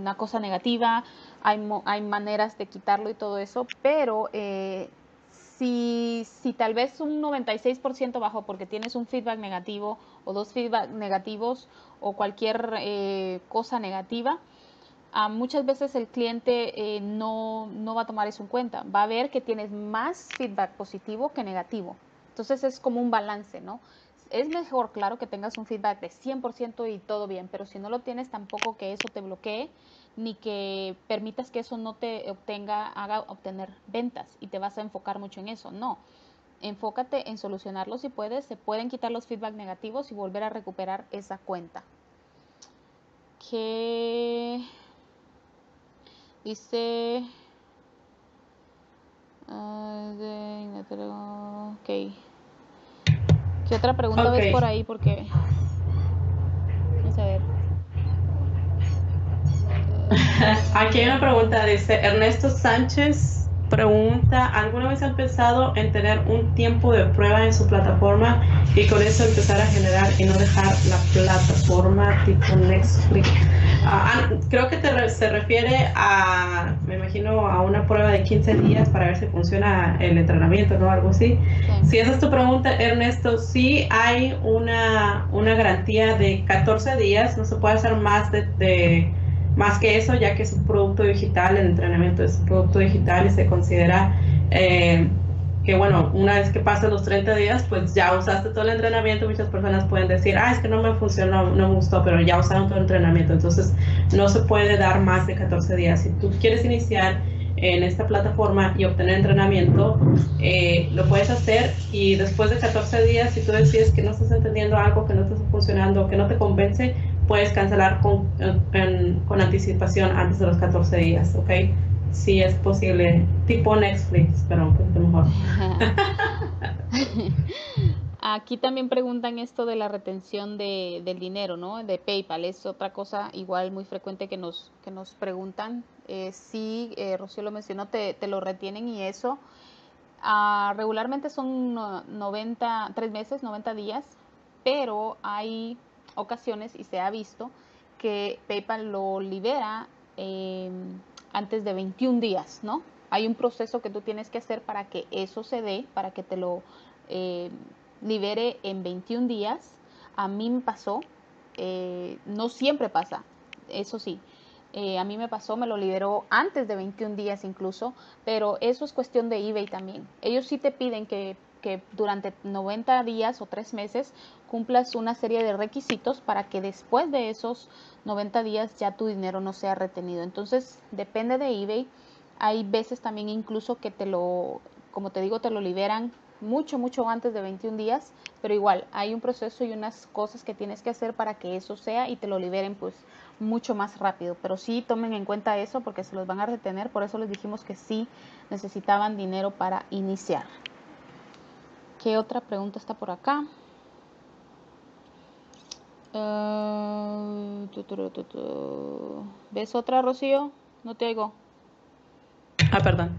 una cosa negativa, hay, hay maneras de quitarlo y todo eso, pero eh, si, si tal vez un noventa y seis por ciento bajo porque tienes un feedback negativo o dos feedback negativos, o cualquier eh, cosa negativa, ah, muchas veces el cliente eh, no, no va a tomar eso en cuenta. Va a ver que tienes más feedback positivo que negativo. Entonces es como un balance, ¿no? Es mejor, claro, que tengas un feedback de cien por ciento y todo bien, pero si no lo tienes, tampoco que eso te bloquee, ni que permitas que eso no te obtenga, haga obtener ventas, y te vas a enfocar mucho en eso. No. Enfócate en solucionarlo si puedes. Se pueden quitar los feedback negativos y volver a recuperar esa cuenta. Que dice uh, okay. ¿Qué otra pregunta okay. ves por ahí? Porque saber. Aquí hay una pregunta, dice Ernesto Sánchez, pregunta, ¿alguna vez han pensado en tener un tiempo de prueba en su plataforma y con eso empezar a generar y no dejar la plataforma tipo Netflix? Ah, creo que te, se refiere a, me imagino, a una prueba de quince días para ver si funciona el entrenamiento, ¿no? Algo así. Sí. Si esa es tu pregunta, Ernesto, sí hay una, una garantía de catorce días, no se puede hacer más de, de más que eso, ya que es un producto digital, el entrenamiento es un producto digital y se considera eh, que, bueno, una vez que pasen los treinta días, pues ya usaste todo el entrenamiento. Muchas personas pueden decir, ah, es que no me funcionó, no me gustó, pero ya usaron todo el entrenamiento. Entonces, no se puede dar más de catorce días. Si tú quieres iniciar en esta plataforma y obtener entrenamiento, eh, lo puedes hacer, y después de catorce días, si tú decides que no estás entendiendo algo, que no estás funcionando, que no te convence, puedes cancelar con, en, con anticipación antes de los catorce días, ¿ok? Si es posible, tipo Netflix, pero un poquito mejor. Aquí también preguntan esto de la retención de, del dinero, ¿no? De PayPal, es otra cosa igual muy frecuente que nos, que nos preguntan. Eh, sí, eh, Rocío lo mencionó, te, te lo retienen y eso. Ah, regularmente son noventa, tres meses, noventa días, pero hay ocasiones, y se ha visto, que PayPal lo libera eh, antes de veintiún días, ¿no? Hay un proceso que tú tienes que hacer para que eso se dé, para que te lo eh, libere en veintiún días. A mí me pasó, eh, no siempre pasa, eso sí. Eh, a mí me pasó, me lo liberó antes de veintiún días incluso, pero eso es cuestión de eBay también. Ellos sí te piden que que durante noventa días o tres meses cumplas una serie de requisitos para que después de esos noventa días ya tu dinero no sea retenido. Entonces, depende de eBay. Hay veces también incluso que te lo, como te digo, te lo liberan mucho, mucho antes de veintiún días, pero igual hay un proceso y unas cosas que tienes que hacer para que eso sea y te lo liberen pues mucho más rápido. Pero sí tomen en cuenta eso porque se los van a retener. Por eso les dijimos que sí necesitaban dinero para iniciar. ¿Qué otra pregunta está por acá? Uh, tu, tu, tu, tu. ¿Ves otra, Rocío? No te oigo. Ah, perdón.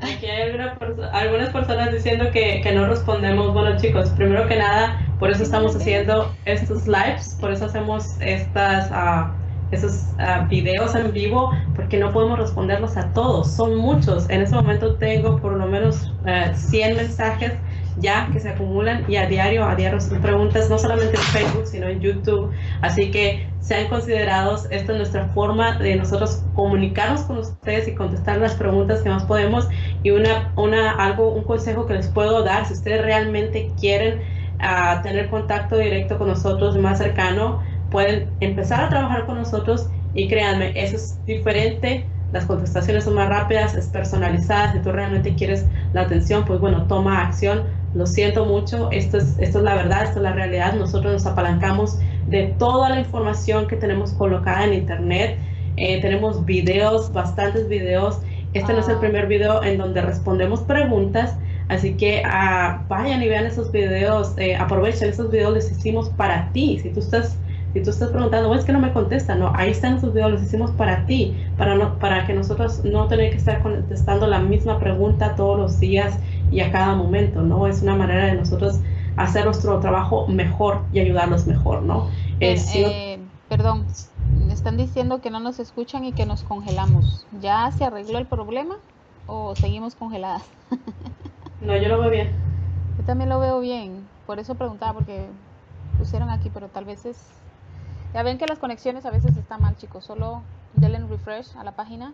Aquí hay alguna perso- algunas personas diciendo que, que no respondemos. Bueno, chicos, primero que nada, por eso estamos haciendo estos lives, por eso hacemos estas... Uh, esos uh, videos en vivo, porque no podemos responderlos a todos, son muchos. En ese momento tengo por lo menos uh, cien mensajes ya que se acumulan, y a diario, a diario son preguntas, no solamente en Facebook, sino en YouTube. Así que sean considerados, esta es nuestra forma de nosotros comunicarnos con ustedes y contestar las preguntas que más podemos. Y una, una, algo, un consejo que les puedo dar, si ustedes realmente quieren uh, tener contacto directo con nosotros más cercano, pueden empezar a trabajar con nosotros, y créanme, eso es diferente, las contestaciones son más rápidas, es personalizada. Si tú realmente quieres la atención, pues bueno, toma acción. Lo siento mucho, esto es, esto es la verdad, esto es la realidad. Nosotros nos apalancamos de toda la información que tenemos colocada en internet. Eh, tenemos videos, bastantes videos. Este ah. no es el primer video en donde respondemos preguntas. Así que ah, vayan y vean esos videos, eh, aprovechen esos videos, los hicimos para ti. Si tú estás Si tú estás preguntando, oh, es que no me contestan, no, ahí están esos videos, los hicimos para ti, para no, para que nosotros no tener que estar contestando la misma pregunta todos los días y a cada momento, ¿no? Es una manera de nosotros hacer nuestro trabajo mejor y ayudarlos mejor, ¿no? Eh, eh, eh, perdón, están diciendo que no nos escuchan y que nos congelamos. ¿Ya se arregló el problema o seguimos congeladas? No, yo lo veo bien. Yo también lo veo bien, por eso preguntaba, porque pusieron aquí, pero tal vez es... Ya ven que las conexiones a veces están mal, chicos. Solo denle refresh a la página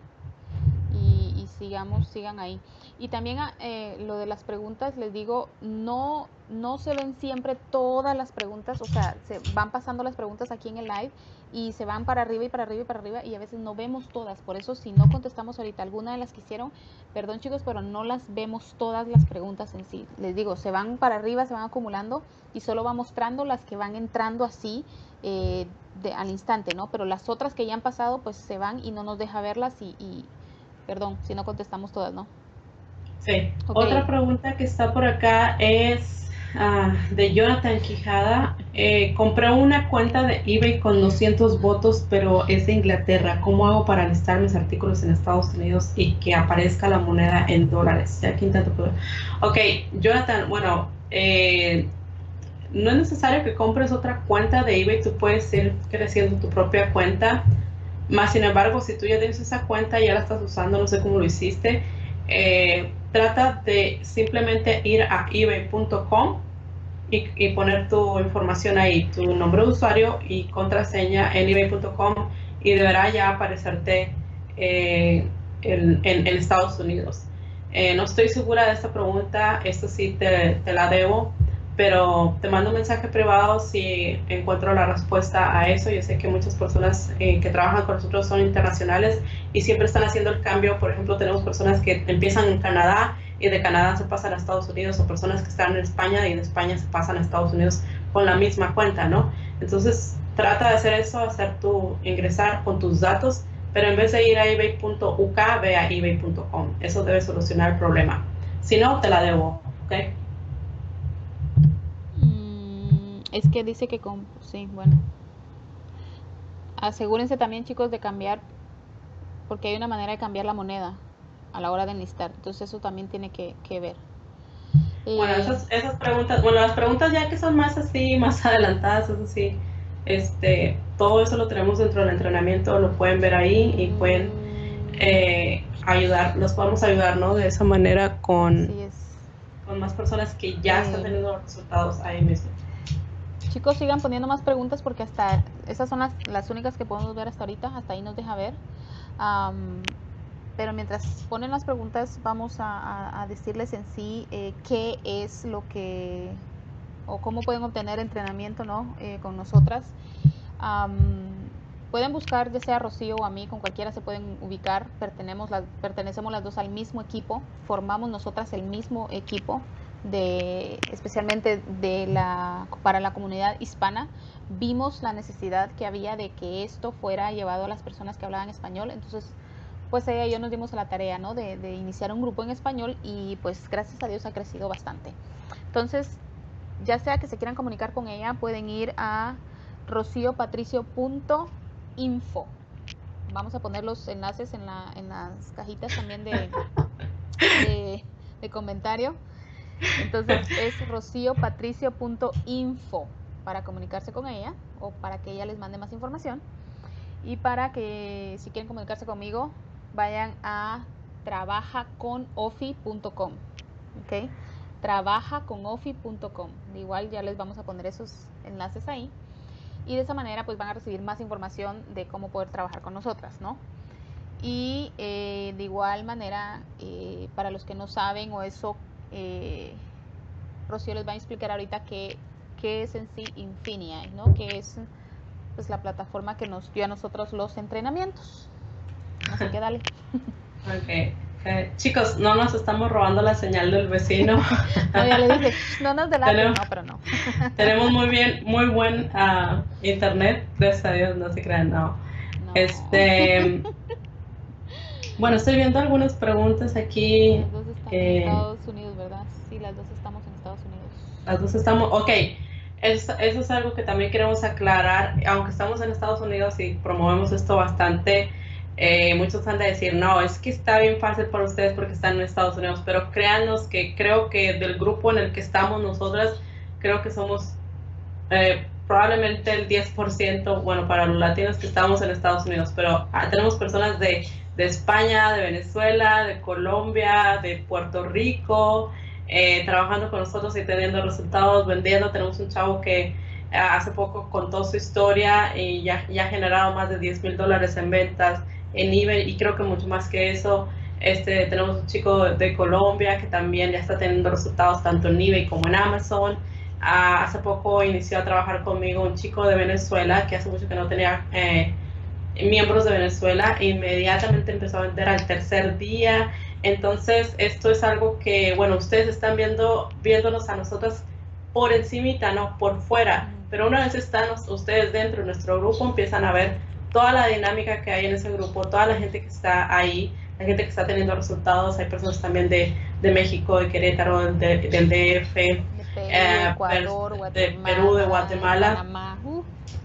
y, y sigamos, sigan ahí. Y también eh, lo de las preguntas, les digo, no, no se ven siempre todas las preguntas. O sea, se van pasando las preguntas aquí en el live y se van para arriba y para arriba y para arriba y a veces no vemos todas. Por eso, si no contestamos ahorita alguna de las que hicieron, perdón, chicos, pero no las vemos todas las preguntas en sí. Les digo, se van para arriba, se van acumulando y solo va mostrando las que van entrando así. Eh, de, al instante, ¿no? Pero las otras que ya han pasado, pues se van y no nos deja verlas y, y perdón, si no contestamos todas, ¿no? Sí. Okay. Otra pregunta que está por acá es uh, de Jonathan Quijada. Eh, compré una cuenta de eBay con doscientos votos, pero es de Inglaterra. ¿Cómo hago para listar mis artículos en Estados Unidos y que aparezca la moneda en dólares? Aquí intento... Ok, Jonathan, bueno, eh, no es necesario que compres otra cuenta de eBay. Tú puedes ir creciendo tu propia cuenta. Más sin embargo, si tú ya tienes esa cuenta, ya la estás usando, no sé cómo lo hiciste, eh, trata de simplemente ir a ebay punto com y, y poner tu información ahí, tu nombre de usuario y contraseña en ebay punto com, y deberá ya aparecerte eh, en, en, en Estados Unidos. Eh, no estoy segura de esta pregunta, esto sí te, te la debo, pero te mando un mensaje privado si encuentro la respuesta a eso. Yo sé que muchas personas eh, que trabajan con nosotros son internacionales y siempre están haciendo el cambio. Por ejemplo, tenemos personas que empiezan en Canadá y de Canadá se pasan a Estados Unidos, o personas que están en España y en España se pasan a Estados Unidos con la misma cuenta, ¿no? Entonces, trata de hacer eso, hacer tu, ingresar con tus datos, pero en vez de ir a ebay punto u k, ve a ebay punto com. Eso debe solucionar el problema. Si no, te la debo, ¿ok? Es que dice que con... Sí, bueno. Asegúrense también, chicos, de cambiar, porque hay una manera de cambiar la moneda a la hora de enlistar. Entonces eso también tiene que, que ver. Bueno, eh, esas, esas preguntas, bueno, las preguntas ya que son más así, más adelantadas, eso sí, este, todo eso lo tenemos dentro del entrenamiento, lo pueden ver ahí y pueden eh, ayudar, los podemos ayudar, ¿no? De esa manera con, así es, con más personas que ya eh, están teniendo los resultados ahí mismo. Chicos, sigan poniendo más preguntas porque hasta esas son las, las únicas que podemos ver hasta ahorita. Hasta ahí nos deja ver. Um, pero mientras ponen las preguntas, vamos a, a, a decirles en sí eh, qué es lo que o cómo pueden obtener entrenamiento, ¿no? Eh, con nosotras. Um, pueden buscar ya sea a Rocío o a mí, con cualquiera se pueden ubicar. Pertenecemos, la, pertenecemos las dos al mismo equipo. Formamos nosotras el mismo equipo. De, especialmente de la, para la comunidad hispana, vimos la necesidad que había de que esto fuera llevado a las personas que hablaban español. Entonces, pues ella y yo nos dimos a la tarea, ¿no? de, de iniciar un grupo en español y pues gracias a Dios ha crecido bastante. Entonces, ya sea que se quieran comunicar con ella, pueden ir a rocio patricio punto info. Vamos a poner los enlaces en, la, en las cajitas también de, de, de comentario. Entonces es rocio patricio punto info para comunicarse con ella o para que ella les mande más información. Y para que si quieren comunicarse conmigo, vayan a trabaja con ofi punto com. ¿Okay? trabaja con ofi punto com. Igual ya les vamos a poner esos enlaces ahí. Y de esa manera pues van a recibir más información de cómo poder trabajar con nosotras, ¿no? Y eh, de igual manera, eh, para los que no saben o eso, Eh, Rocío les va a explicar ahorita qué, qué es en sí Infinii, ¿no? Que es pues la plataforma que nos dio a nosotros los entrenamientos. Así que dale. Okay. Eh, chicos, no nos estamos robando la señal del vecino. No, ya le dije, no nos delaten, no, pero no. Tenemos muy bien, muy buen uh, internet, gracias a Dios, no se crean, no. no. Este... Bueno, estoy viendo algunas preguntas aquí. Las dos estamos eh, en Estados Unidos, ¿verdad? Sí, las dos estamos en Estados Unidos. Las dos estamos, ok. Eso, eso es algo que también queremos aclarar. Aunque estamos en Estados Unidos y promovemos esto bastante, eh, muchos han de decir, no, es que está bien fácil para ustedes porque están en Estados Unidos. Pero créanos que creo que del grupo en el que estamos nosotras, creo que somos eh, probablemente el diez por ciento, bueno, para los latinos que estamos en Estados Unidos. Pero ah, tenemos personas de... de España, de Venezuela, de Colombia, de Puerto Rico, eh, trabajando con nosotros y teniendo resultados, vendiendo. Tenemos un chavo que eh, hace poco contó su historia y ya, ya ha generado más de diez mil dólares en ventas en eBay y creo que mucho más que eso. Este, tenemos un chico de, de Colombia que también ya está teniendo resultados tanto en eBay como en Amazon. Ah, hace poco inició a trabajar conmigo un chico de Venezuela que hace mucho que no tenía... Eh, miembros de Venezuela, inmediatamente empezó a vender al tercer día. Entonces esto es algo que, bueno, ustedes están viendo viéndonos a nosotros por encimita, no por fuera, pero una vez están ustedes dentro de nuestro grupo, empiezan a ver toda la dinámica que hay en ese grupo, toda la gente que está ahí, la gente que está teniendo resultados. Hay personas también de, de México, de Querétaro, de, del D F, eh, Ecuador, de Perú, de Guatemala, Panamá.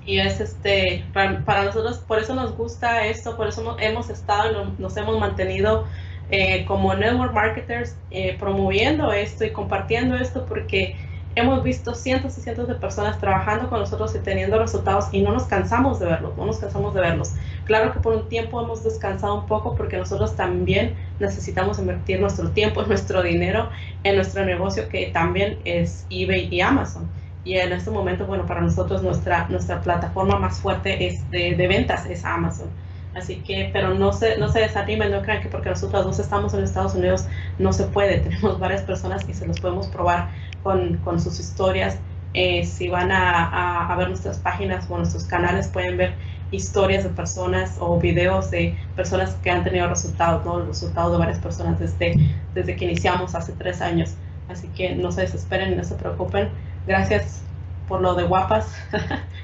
Y es este para, para nosotros, por eso nos gusta esto, por eso hemos, hemos estado, nos, nos hemos mantenido eh, como network marketers eh, promoviendo esto y compartiendo esto, porque hemos visto cientos y cientos de personas trabajando con nosotros y teniendo resultados, y no nos cansamos de verlos, no nos cansamos de verlos. Claro que por un tiempo hemos descansado un poco porque nosotros también necesitamos invertir nuestro tiempo, nuestro dinero en nuestro negocio, que también es eBay y Amazon. Y en este momento, bueno, para nosotros nuestra nuestra plataforma más fuerte es de, de ventas es Amazon. Así que, pero no se, no se desanimen, no crean que porque nosotros dos estamos en Estados Unidos no se puede. Tenemos varias personas y se los podemos probar con, con sus historias. Eh, si van a, a, a ver nuestras páginas o nuestros canales, pueden ver historias de personas o videos de personas que han tenido resultados, ¿no? Los resultados de varias personas desde, desde que iniciamos hace tres años. Así que no se desesperen, no se preocupen. Gracias por lo de guapas.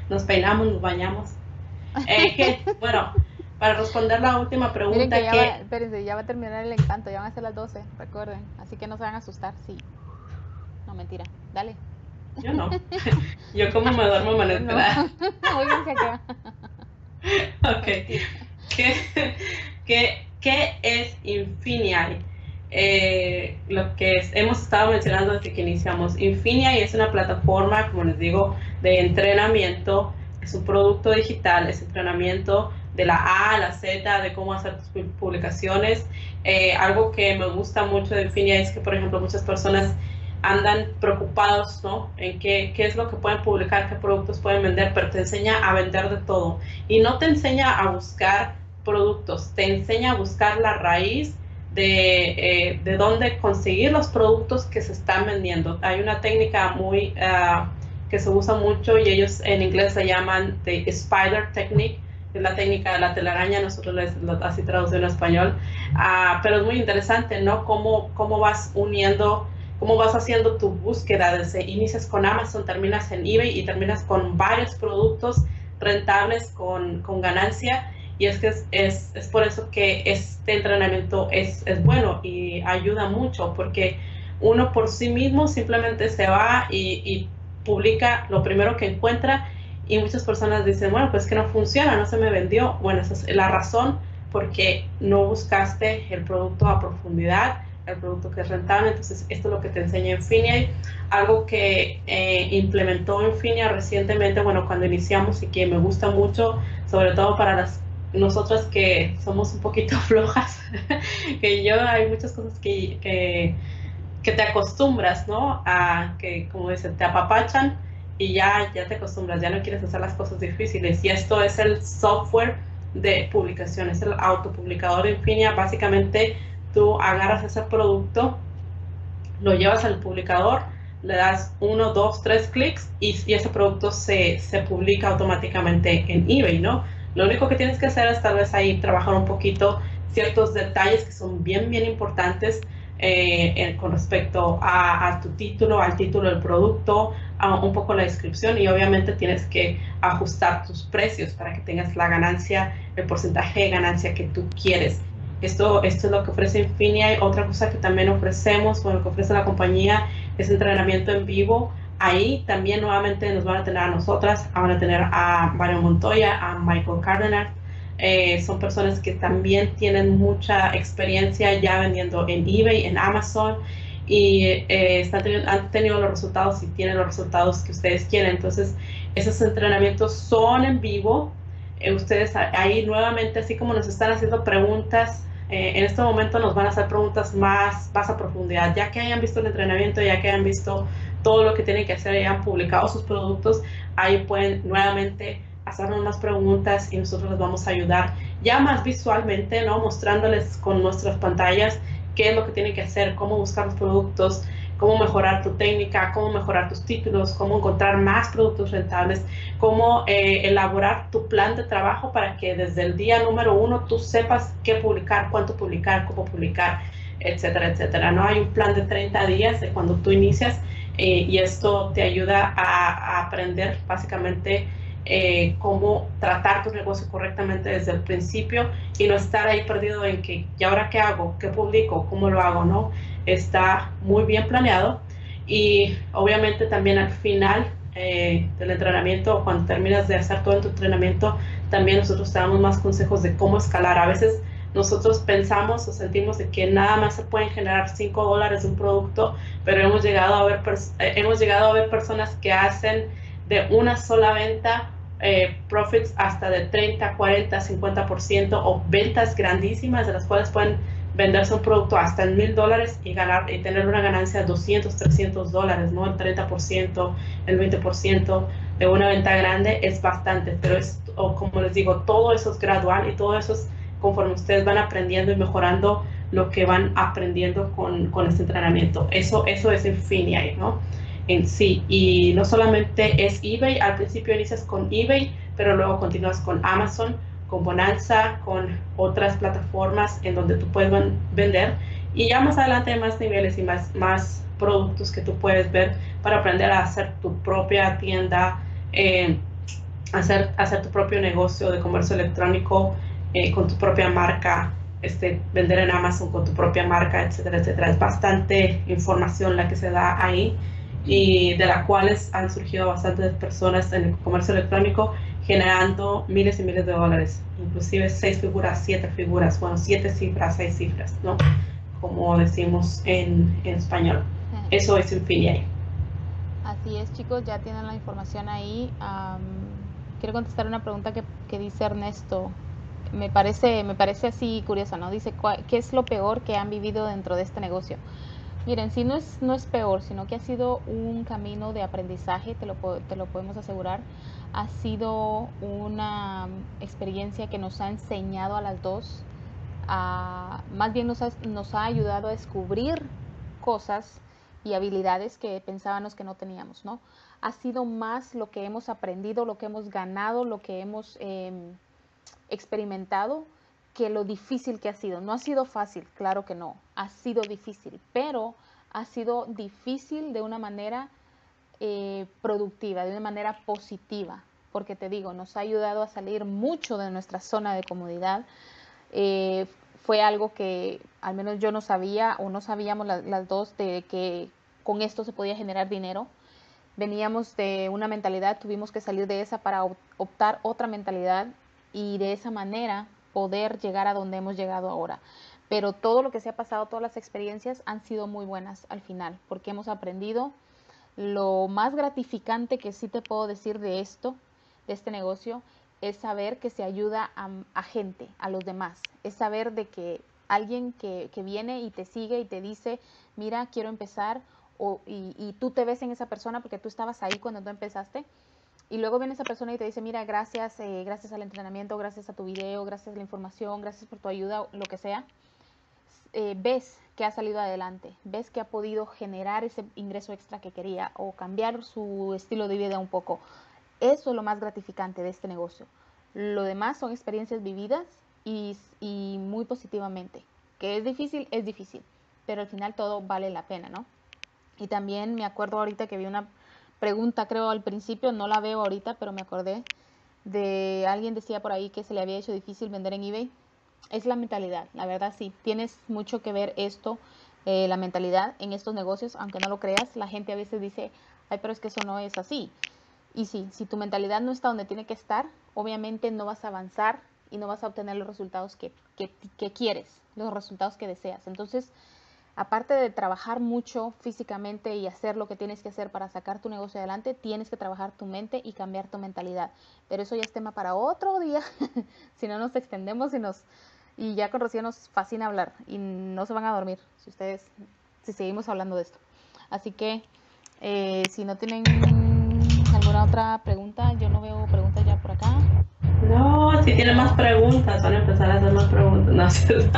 Nos peinamos, nos bañamos. Eh, que, bueno, para responder la última pregunta. Que ya, que, va, espérense, ya va a terminar el encanto, ya van a ser las doce, recuerden. Así que no se van a asustar, sí. No, mentira, dale. Yo no. Yo como me duermo, me no. Muy bien, se queda. Ok. ¿Qué, qué, qué es Infinii? Eh, lo que es, hemos estado mencionando desde que iniciamos. Infinii es una plataforma, como les digo, de entrenamiento. Es un producto digital, es entrenamiento de la A a la Z, de cómo hacer tus publicaciones. Eh, algo que me gusta mucho de Infinii es que, por ejemplo, muchas personas andan preocupados, ¿no?, en qué, qué es lo que pueden publicar, qué productos pueden vender, pero te enseña a vender de todo. Y no te enseña a buscar productos, te enseña a buscar la raíz de, eh, de dónde conseguir los productos que se están vendiendo. Hay una técnica muy uh, que se usa mucho, y ellos en inglés se llaman the spider technique, es la técnica de la telaraña, nosotros les, los, así traducimos en español, uh, pero es muy interesante, ¿no? Cómo, cómo vas uniendo, cómo vas haciendo tu búsqueda, desde inicias con Amazon, terminas en eBay y terminas con varios productos rentables con, con ganancia. Y es que es, es, es por eso que este entrenamiento es, es bueno y ayuda mucho, porque uno por sí mismo simplemente se va y, y publica lo primero que encuentra, y muchas personas dicen, bueno, pues que no funciona, no se me vendió. Bueno, esa es la razón, porque no buscaste el producto a profundidad, el producto que es rentable. Entonces esto es lo que te enseña Infinii. Algo que eh, implementó Infinii recientemente, bueno, cuando iniciamos, y que me gusta mucho, sobre todo para las nosotras que somos un poquito flojas, que yo hay muchas cosas que, que, que te acostumbras, ¿no? A que, como dicen, te apapachan y ya, ya te acostumbras, ya no quieres hacer las cosas difíciles. Y esto es el software de publicación, es el autopublicador Infinii. Básicamente tú agarras ese producto, lo llevas al publicador, le das uno, dos, tres clics y, y ese producto se, se publica automáticamente en eBay, ¿no? Lo único que tienes que hacer es tal vez ahí trabajar un poquito ciertos detalles que son bien, bien importantes eh, en, con respecto a, a tu título, al título del producto, a un poco la descripción, y obviamente tienes que ajustar tus precios para que tengas la ganancia, el porcentaje de ganancia que tú quieres. Esto, esto es lo que ofrece Infinii. Otra cosa que también ofrecemos, bueno, que ofrece la compañía, es entrenamiento en vivo. Ahí también nuevamente nos van a tener a nosotras, van a tener a Mario Montoya, a Michael Cardenas. Eh, son personas que también tienen mucha experiencia ya vendiendo en eBay, en Amazon, y eh, están teniendo, han tenido los resultados y tienen los resultados que ustedes quieren. Entonces, esos entrenamientos son en vivo. Eh, ustedes ahí nuevamente, así como nos están haciendo preguntas, Eh, en este momento nos van a hacer preguntas más, más a profundidad, ya que hayan visto el entrenamiento, ya que hayan visto todo lo que tienen que hacer, ya han publicado sus productos. Ahí pueden nuevamente hacernos más preguntas y nosotros les vamos a ayudar ya más visualmente, ¿no? Mostrándoles con nuestras pantallas qué es lo que tienen que hacer, cómo buscar los productos, cómo mejorar tu técnica, cómo mejorar tus títulos, cómo encontrar más productos rentables, cómo eh, elaborar tu plan de trabajo para que desde el día número uno tú sepas qué publicar, cuánto publicar, cómo publicar, etcétera, etcétera. No hay un plan de treinta días de cuando tú inicias, eh, y esto te ayuda a, a aprender básicamente eh, cómo tratar tu negocio correctamente desde el principio y no estar ahí perdido en que, ¿y ahora qué hago? ¿Qué publico? ¿Cómo lo hago? ¿No? Está muy bien planeado. Y obviamente también al final eh, del entrenamiento, o cuando terminas de hacer todo tu entrenamiento, también nosotros te damos más consejos de cómo escalar. A veces nosotros pensamos o sentimos de que nada más se pueden generar cinco dólares de un producto, pero hemos llegado a ver, hemos llegado a ver personas que hacen de una sola venta eh, profits hasta de treinta, cuarenta, cincuenta por ciento, o ventas grandísimas de las cuales pueden venderse un producto hasta en mil dólares y ganar y tener una ganancia de doscientos, trescientos dólares, ¿no? El treinta por ciento, el veinte por ciento de una venta grande es bastante, pero es, o como les digo, todo eso es gradual y todo eso es conforme ustedes van aprendiendo y mejorando lo que van aprendiendo con, con este entrenamiento. Eso, eso es Infinii, ¿no? En sí. Y no solamente es eBay, al principio inicias con eBay, pero luego continúas con Amazon, con Bonanza, con otras plataformas en donde tú puedes vender. Y ya más adelante hay más niveles y más, más productos que tú puedes ver para aprender a hacer tu propia tienda, eh, hacer, hacer tu propio negocio de comercio electrónico, Eh, con tu propia marca, este, vender en Amazon con tu propia marca, etcétera, etcétera. Es bastante información la que se da ahí y de las cuales han surgido bastantes personas en el comercio electrónico generando miles y miles de dólares, inclusive seis figuras, siete figuras, bueno, siete cifras, seis cifras, ¿no? Como decimos en, en español. Eso es Infinii. Así es, chicos, ya tienen la información ahí. Um, quiero contestar una pregunta que, que dice Ernesto. Me parece, me parece así curiosa, ¿no? Dice, ¿qué es lo peor que han vivido dentro de este negocio? Miren, sí, no es, no es peor, sino que ha sido un camino de aprendizaje, te lo, te lo podemos asegurar. Ha sido una experiencia que nos ha enseñado a las dos, a, más bien nos ha, nos ha ayudado a descubrir cosas y habilidades que pensábamos que no teníamos, ¿no? Ha sido más lo que hemos aprendido, lo que hemos ganado, lo que hemos... Eh, experimentado, que lo difícil que ha sido. No ha sido fácil, claro que no, ha sido difícil, pero ha sido difícil de una manera eh, productiva, de una manera positiva, porque te digo, nos ha ayudado a salir mucho de nuestra zona de comodidad. Eh, fue algo que al menos yo no sabía, o no sabíamos la, las dos, de que con esto se podía generar dinero. Veníamos de una mentalidad, tuvimos que salir de esa para optar otra mentalidad, y de esa manera poder llegar a donde hemos llegado ahora. Pero todo lo que se ha pasado, todas las experiencias han sido muy buenas al final, porque hemos aprendido. Lo más gratificante que sí te puedo decir de esto, de este negocio, es saber que se ayuda a, a gente, a los demás. Es saber de que alguien que, que viene y te sigue y te dice, mira, quiero empezar, o, y, y tú te ves en esa persona porque tú estabas ahí cuando tú empezaste. Y luego viene esa persona y te dice, mira, gracias, eh, gracias al entrenamiento, gracias a tu video, gracias a la información, gracias por tu ayuda, lo que sea. Eh, ves que ha salido adelante, ves que ha podido generar ese ingreso extra que quería o cambiar su estilo de vida un poco. Eso es lo más gratificante de este negocio. Lo demás son experiencias vividas y, y muy positivamente. Que es difícil, es difícil, pero al final todo vale la pena, ¿no? Y también me acuerdo ahorita que vi una... pregunta, creo, al principio, no la veo ahorita, pero me acordé de alguien decía por ahí que se le había hecho difícil vender en eBay. Es la mentalidad, la verdad sí, tienes mucho que ver esto, eh, la mentalidad en estos negocios, aunque no lo creas. La gente a veces dice, ay, pero es que eso no es así. Y sí, si tu mentalidad no está donde tiene que estar, obviamente no vas a avanzar y no vas a obtener los resultados que, que, que quieres, los resultados que deseas. Entonces, aparte de trabajar mucho físicamente y hacer lo que tienes que hacer para sacar tu negocio adelante, tienes que trabajar tu mente y cambiar tu mentalidad. Pero eso ya es tema para otro día. Si no, nos extendemos y nos y ya con Rocio nos fascina hablar. Y no se van a dormir si ustedes si seguimos hablando de esto. Así que eh, si no tienen alguna otra pregunta, yo no veo preguntas ya por acá. No, si tienen más preguntas, van a empezar a hacer más preguntas. No, ¿sí?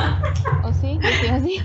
¿O sí? ¿Sí o sí?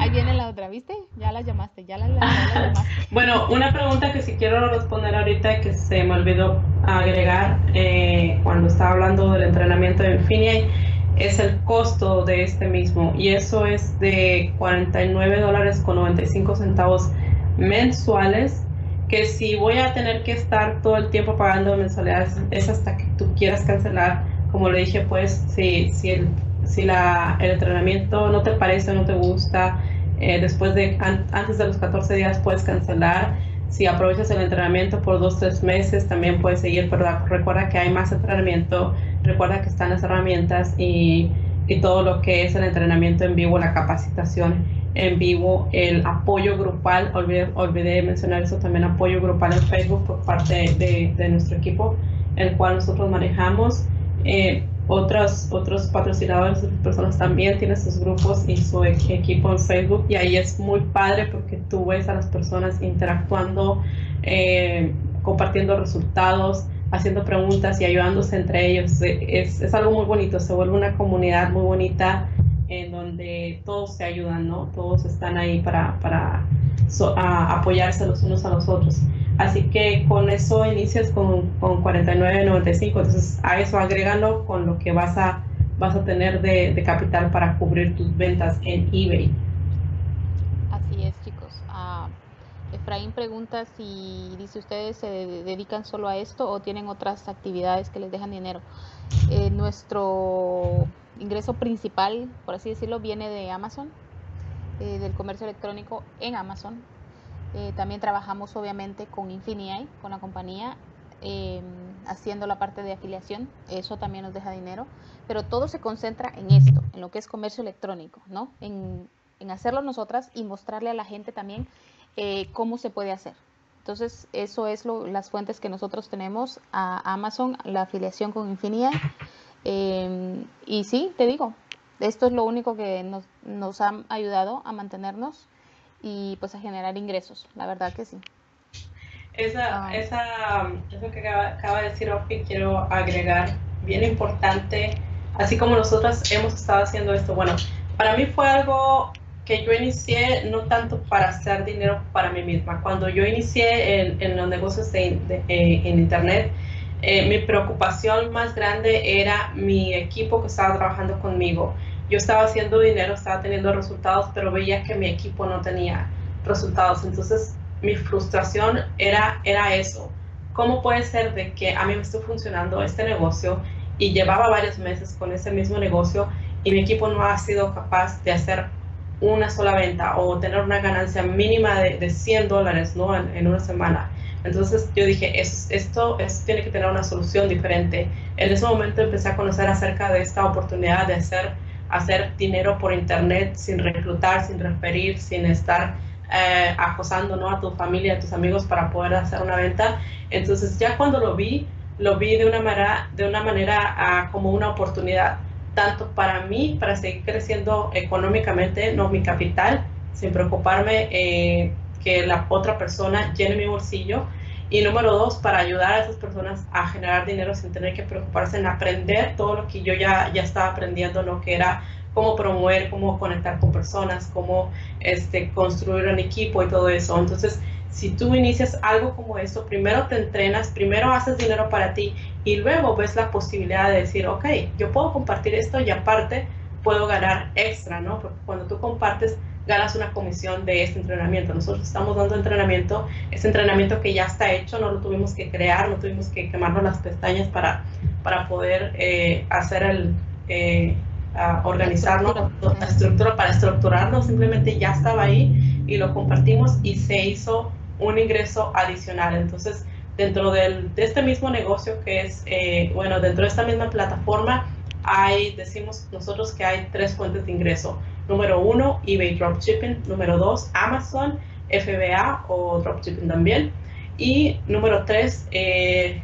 Ahí viene la otra, ¿viste? Ya la llamaste, ya la, la, ya la llamaste. Bueno, una pregunta que si quiero responder ahorita que se me olvidó agregar eh, cuando estaba hablando del entrenamiento de Infinii es el costo de este mismo. Y eso es de cuarenta y nueve dólares con noventa y cinco centavos mensuales, que si voy a tener que estar todo el tiempo pagando mensualidades, es hasta que tú quieras cancelar. Como le dije, pues, si, si, el, si la, el entrenamiento no te parece, no te gusta, eh, después de an, antes de los catorce días puedes cancelar. Si aprovechas el entrenamiento por dos, tres meses, también puedes seguir, pero recuerda que hay más entrenamiento, recuerda que están las herramientas y, y todo lo que es el entrenamiento en vivo, la capacitación en vivo, el apoyo grupal. Olvidé, olvidé mencionar eso también, apoyo grupal en Facebook por parte de, de nuestro equipo, el cual nosotros manejamos. Eh, otros, otros patrocinadores, otras personas también tienen sus grupos y su e equipo en Facebook, y ahí es muy padre porque tú ves a las personas interactuando, eh, compartiendo resultados, haciendo preguntas y ayudándose entre ellos. Es, es algo muy bonito, se vuelve una comunidad muy bonita en donde todos se ayudan, ¿no? Todos están ahí para, para so, a, apoyarse los unos a los otros. Así que con eso inicias con, con cuarenta y nueve noventa y cinco, entonces a eso agrégalo con lo que vas a, vas a tener de, de capital para cubrir tus ventas en eBay. Así es, chicos. Uh, Efraín pregunta si, dice, ustedes se dedican solo a esto o tienen otras actividades que les dejan dinero. Eh, nuestro ingreso principal, por así decirlo, viene de Amazon, eh, del comercio electrónico en Amazon. Eh, también trabajamos obviamente con Infinii, con la compañía, eh, haciendo la parte de afiliación. Eso también nos deja dinero, pero todo se concentra en esto, en lo que es comercio electrónico, ¿no? En, en hacerlo nosotras y mostrarle a la gente también eh, cómo se puede hacer. Entonces, eso es lo, las fuentes que nosotros tenemos a Amazon, la afiliación con Infinii. Eh, y sí, te digo, esto es lo único que nos, nos ha ayudado a mantenernos y pues a generar ingresos, la verdad que sí. Esa, ah. esa, eso que acaba, acaba de decir Ofi, quiero agregar, bien importante, así como nosotras hemos estado haciendo esto. Bueno, para mí fue algo que yo inicié no tanto para hacer dinero para mí misma. Cuando yo inicié en, en los negocios de, de, eh, en internet, eh, mi preocupación más grande era mi equipo que estaba trabajando conmigo. Yo estaba haciendo dinero, estaba teniendo resultados, pero veía que mi equipo no tenía resultados. Entonces, mi frustración era, era eso. ¿Cómo puede ser de que a mí me esté funcionando este negocio y llevaba varios meses con ese mismo negocio y mi equipo no ha sido capaz de hacer una sola venta o tener una ganancia mínima de, de cien dólares, ¿no? en, en una semana? Entonces yo dije, es, esto es, tiene que tener una solución diferente. En ese momento empecé a conocer acerca de esta oportunidad de hacer hacer dinero por internet sin reclutar, sin referir, sin estar eh, acosando, ¿no?, a tu familia, a tus amigos para poder hacer una venta. Entonces ya cuando lo vi, lo vi de una manera, de una manera ah, como una oportunidad, tanto para mí, para seguir creciendo económicamente, no mi capital, sin preocuparme eh, que la otra persona llene mi bolsillo. Y número dos, para ayudar a esas personas a generar dinero sin tener que preocuparse en aprender todo lo que yo ya, ya estaba aprendiendo, lo que era cómo promover, cómo conectar con personas, cómo este, construir un equipo y todo eso. Entonces, si tú inicias algo como eso, primero te entrenas, primero haces dinero para ti y luego ves la posibilidad de decir, ok, yo puedo compartir esto y aparte puedo ganar extra, ¿no? Porque cuando tú compartes, ganas una comisión de este entrenamiento. Nosotros estamos dando entrenamiento, ese entrenamiento que ya está hecho, no lo tuvimos que crear, no tuvimos que quemarnos las pestañas para, para poder eh, hacer el, eh, organizarnos, la estructura. La estructura, para estructurarlo, simplemente ya estaba ahí y lo compartimos y se hizo un ingreso adicional. Entonces, dentro del, de este mismo negocio que es, eh, bueno, dentro de esta misma plataforma, hay, decimos nosotros que hay tres fuentes de ingreso. Número uno, eBay Dropshipping. Número dos, Amazon, F B A o Dropshipping también. Y número tres, eh,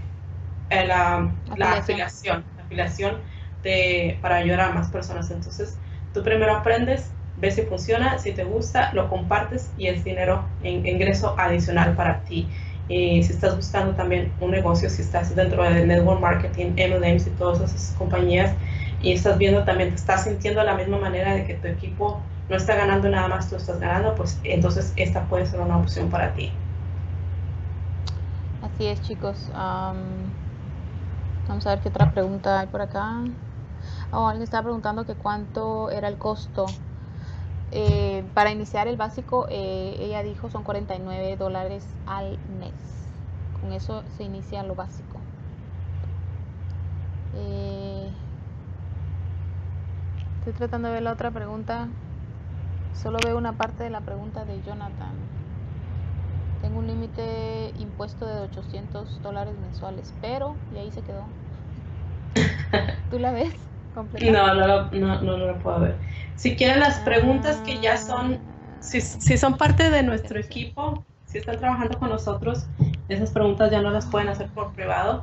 la, la afiliación. La afiliación de, para ayudar a más personas. Entonces, tú primero aprendes, ves si funciona, si te gusta, lo compartes y es dinero, en, ingreso adicional para ti. Y si estás buscando también un negocio, si estás dentro de Network Marketing, M L Ms y todas esas compañías, y estás viendo también, te estás sintiendo de la misma manera de que tu equipo no está ganando nada más, tú estás ganando, pues entonces esta puede ser una opción para ti. Así es, chicos. Um, vamos a ver qué otra pregunta hay por acá. Oh, alguien estaba preguntando que cuánto era el costo. Eh, para iniciar el básico, eh, ella dijo son cuarenta y nueve dólares al mes. Con eso se inicia lo básico. Eh, Estoy tratando de ver la otra pregunta. Solo veo una parte de la pregunta de Jonathan. Tengo un límite impuesto de ochocientos dólares mensuales, pero... Y ahí se quedó. ¿Tú la ves? No, no, no, no, no lo puedo ver. Si quieren las preguntas que ya son, si, si son parte de nuestro equipo, si están trabajando con nosotros, esas preguntas ya no las pueden hacer por privado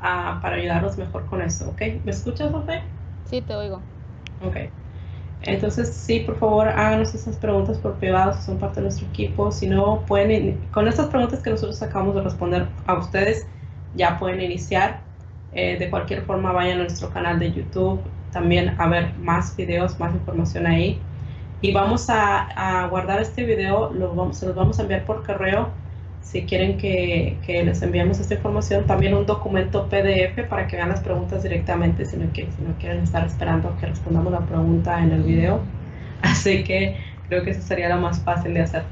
uh, para ayudarnos mejor con eso, ¿ok? ¿Me escuchas, Ofe? Sí, te oigo. Ok. Entonces, sí, por favor, háganos esas preguntas por privado si son parte de nuestro equipo. Si no, pueden, con estas preguntas que nosotros acabamos de responder a ustedes, ya pueden iniciar. Eh, de cualquier forma, vayan a nuestro canal de YouTube también a ver más videos, más información ahí. Y vamos a, a guardar este video, lo vamos, se los vamos a enviar por correo. Si quieren que, que les enviemos esta información, también un documento P D F para que vean las preguntas directamente, si no, que, si no quieren estar esperando que respondamos la pregunta en el video. Así que creo que eso sería lo más fácil de hacer.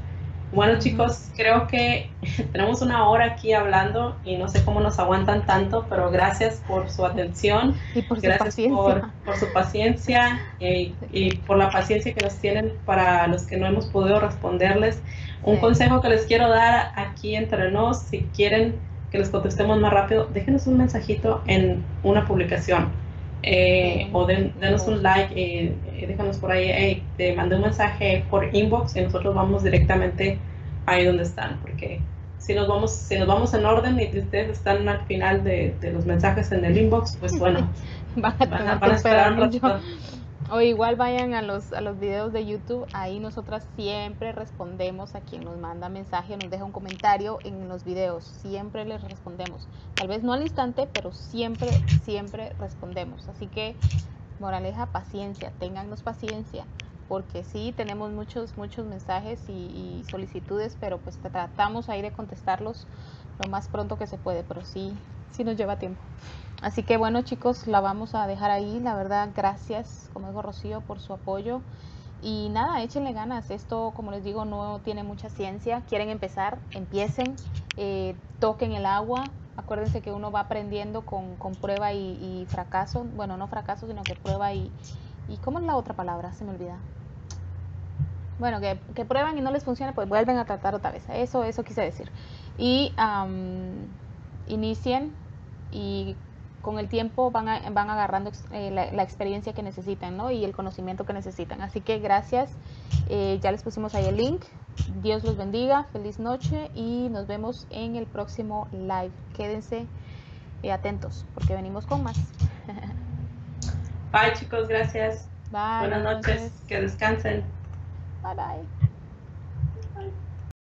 Bueno, chicos, creo que tenemos una hora aquí hablando y no sé cómo nos aguantan tanto, pero gracias por su atención. Y por gracias su por, por su paciencia y, y por la paciencia que nos tienen para los que no hemos podido responderles. Un sí. consejo que les quiero dar aquí entre nos, si quieren que les contestemos más rápido, déjenos un mensajito en una publicación. Eh, sí. O den, denos un like, eh, eh, déjanos por ahí, eh, te mandé un mensaje por inbox y nosotros vamos directamente ahí donde están, porque si nos vamos, si nos vamos en orden y ustedes están al final de, de los mensajes en el inbox, pues bueno, van a, van a, van a esperar un rato. O igual vayan a los, a los videos de YouTube, ahí nosotras siempre respondemos a quien nos manda mensaje, nos deja un comentario en los videos, siempre les respondemos. Tal vez no al instante, pero siempre, siempre respondemos. Así que, moraleja, paciencia, téngannos paciencia, porque sí, tenemos muchos, muchos mensajes y, y solicitudes, pero pues tratamos ahí de contestarlos lo más pronto que se puede, pero sí, sí nos lleva tiempo. Así que bueno, chicos, la vamos a dejar ahí. La verdad, gracias, como dijo Rocío, por su apoyo. Y nada, échenle ganas. Esto, como les digo, no tiene mucha ciencia. Quieren empezar, empiecen, eh, toquen el agua. Acuérdense que uno va aprendiendo con, con prueba y, y fracaso. Bueno, no fracaso, sino que prueba y... ¿Y cómo es la otra palabra? Se me olvida. Bueno, que, que prueban y no les funciona, pues vuelven a tratar otra vez. Eso, eso quise decir. Y um, inicien y... con el tiempo van, a, van agarrando eh, la, la experiencia que necesitan, ¿no? Y el conocimiento que necesitan. Así que gracias. Eh, ya les pusimos ahí el link. Dios los bendiga. Feliz noche y nos vemos en el próximo live. Quédense eh, atentos porque venimos con más. Bye, chicos. Gracias. Bye. Buenas noches. Que descansen. Bye, bye.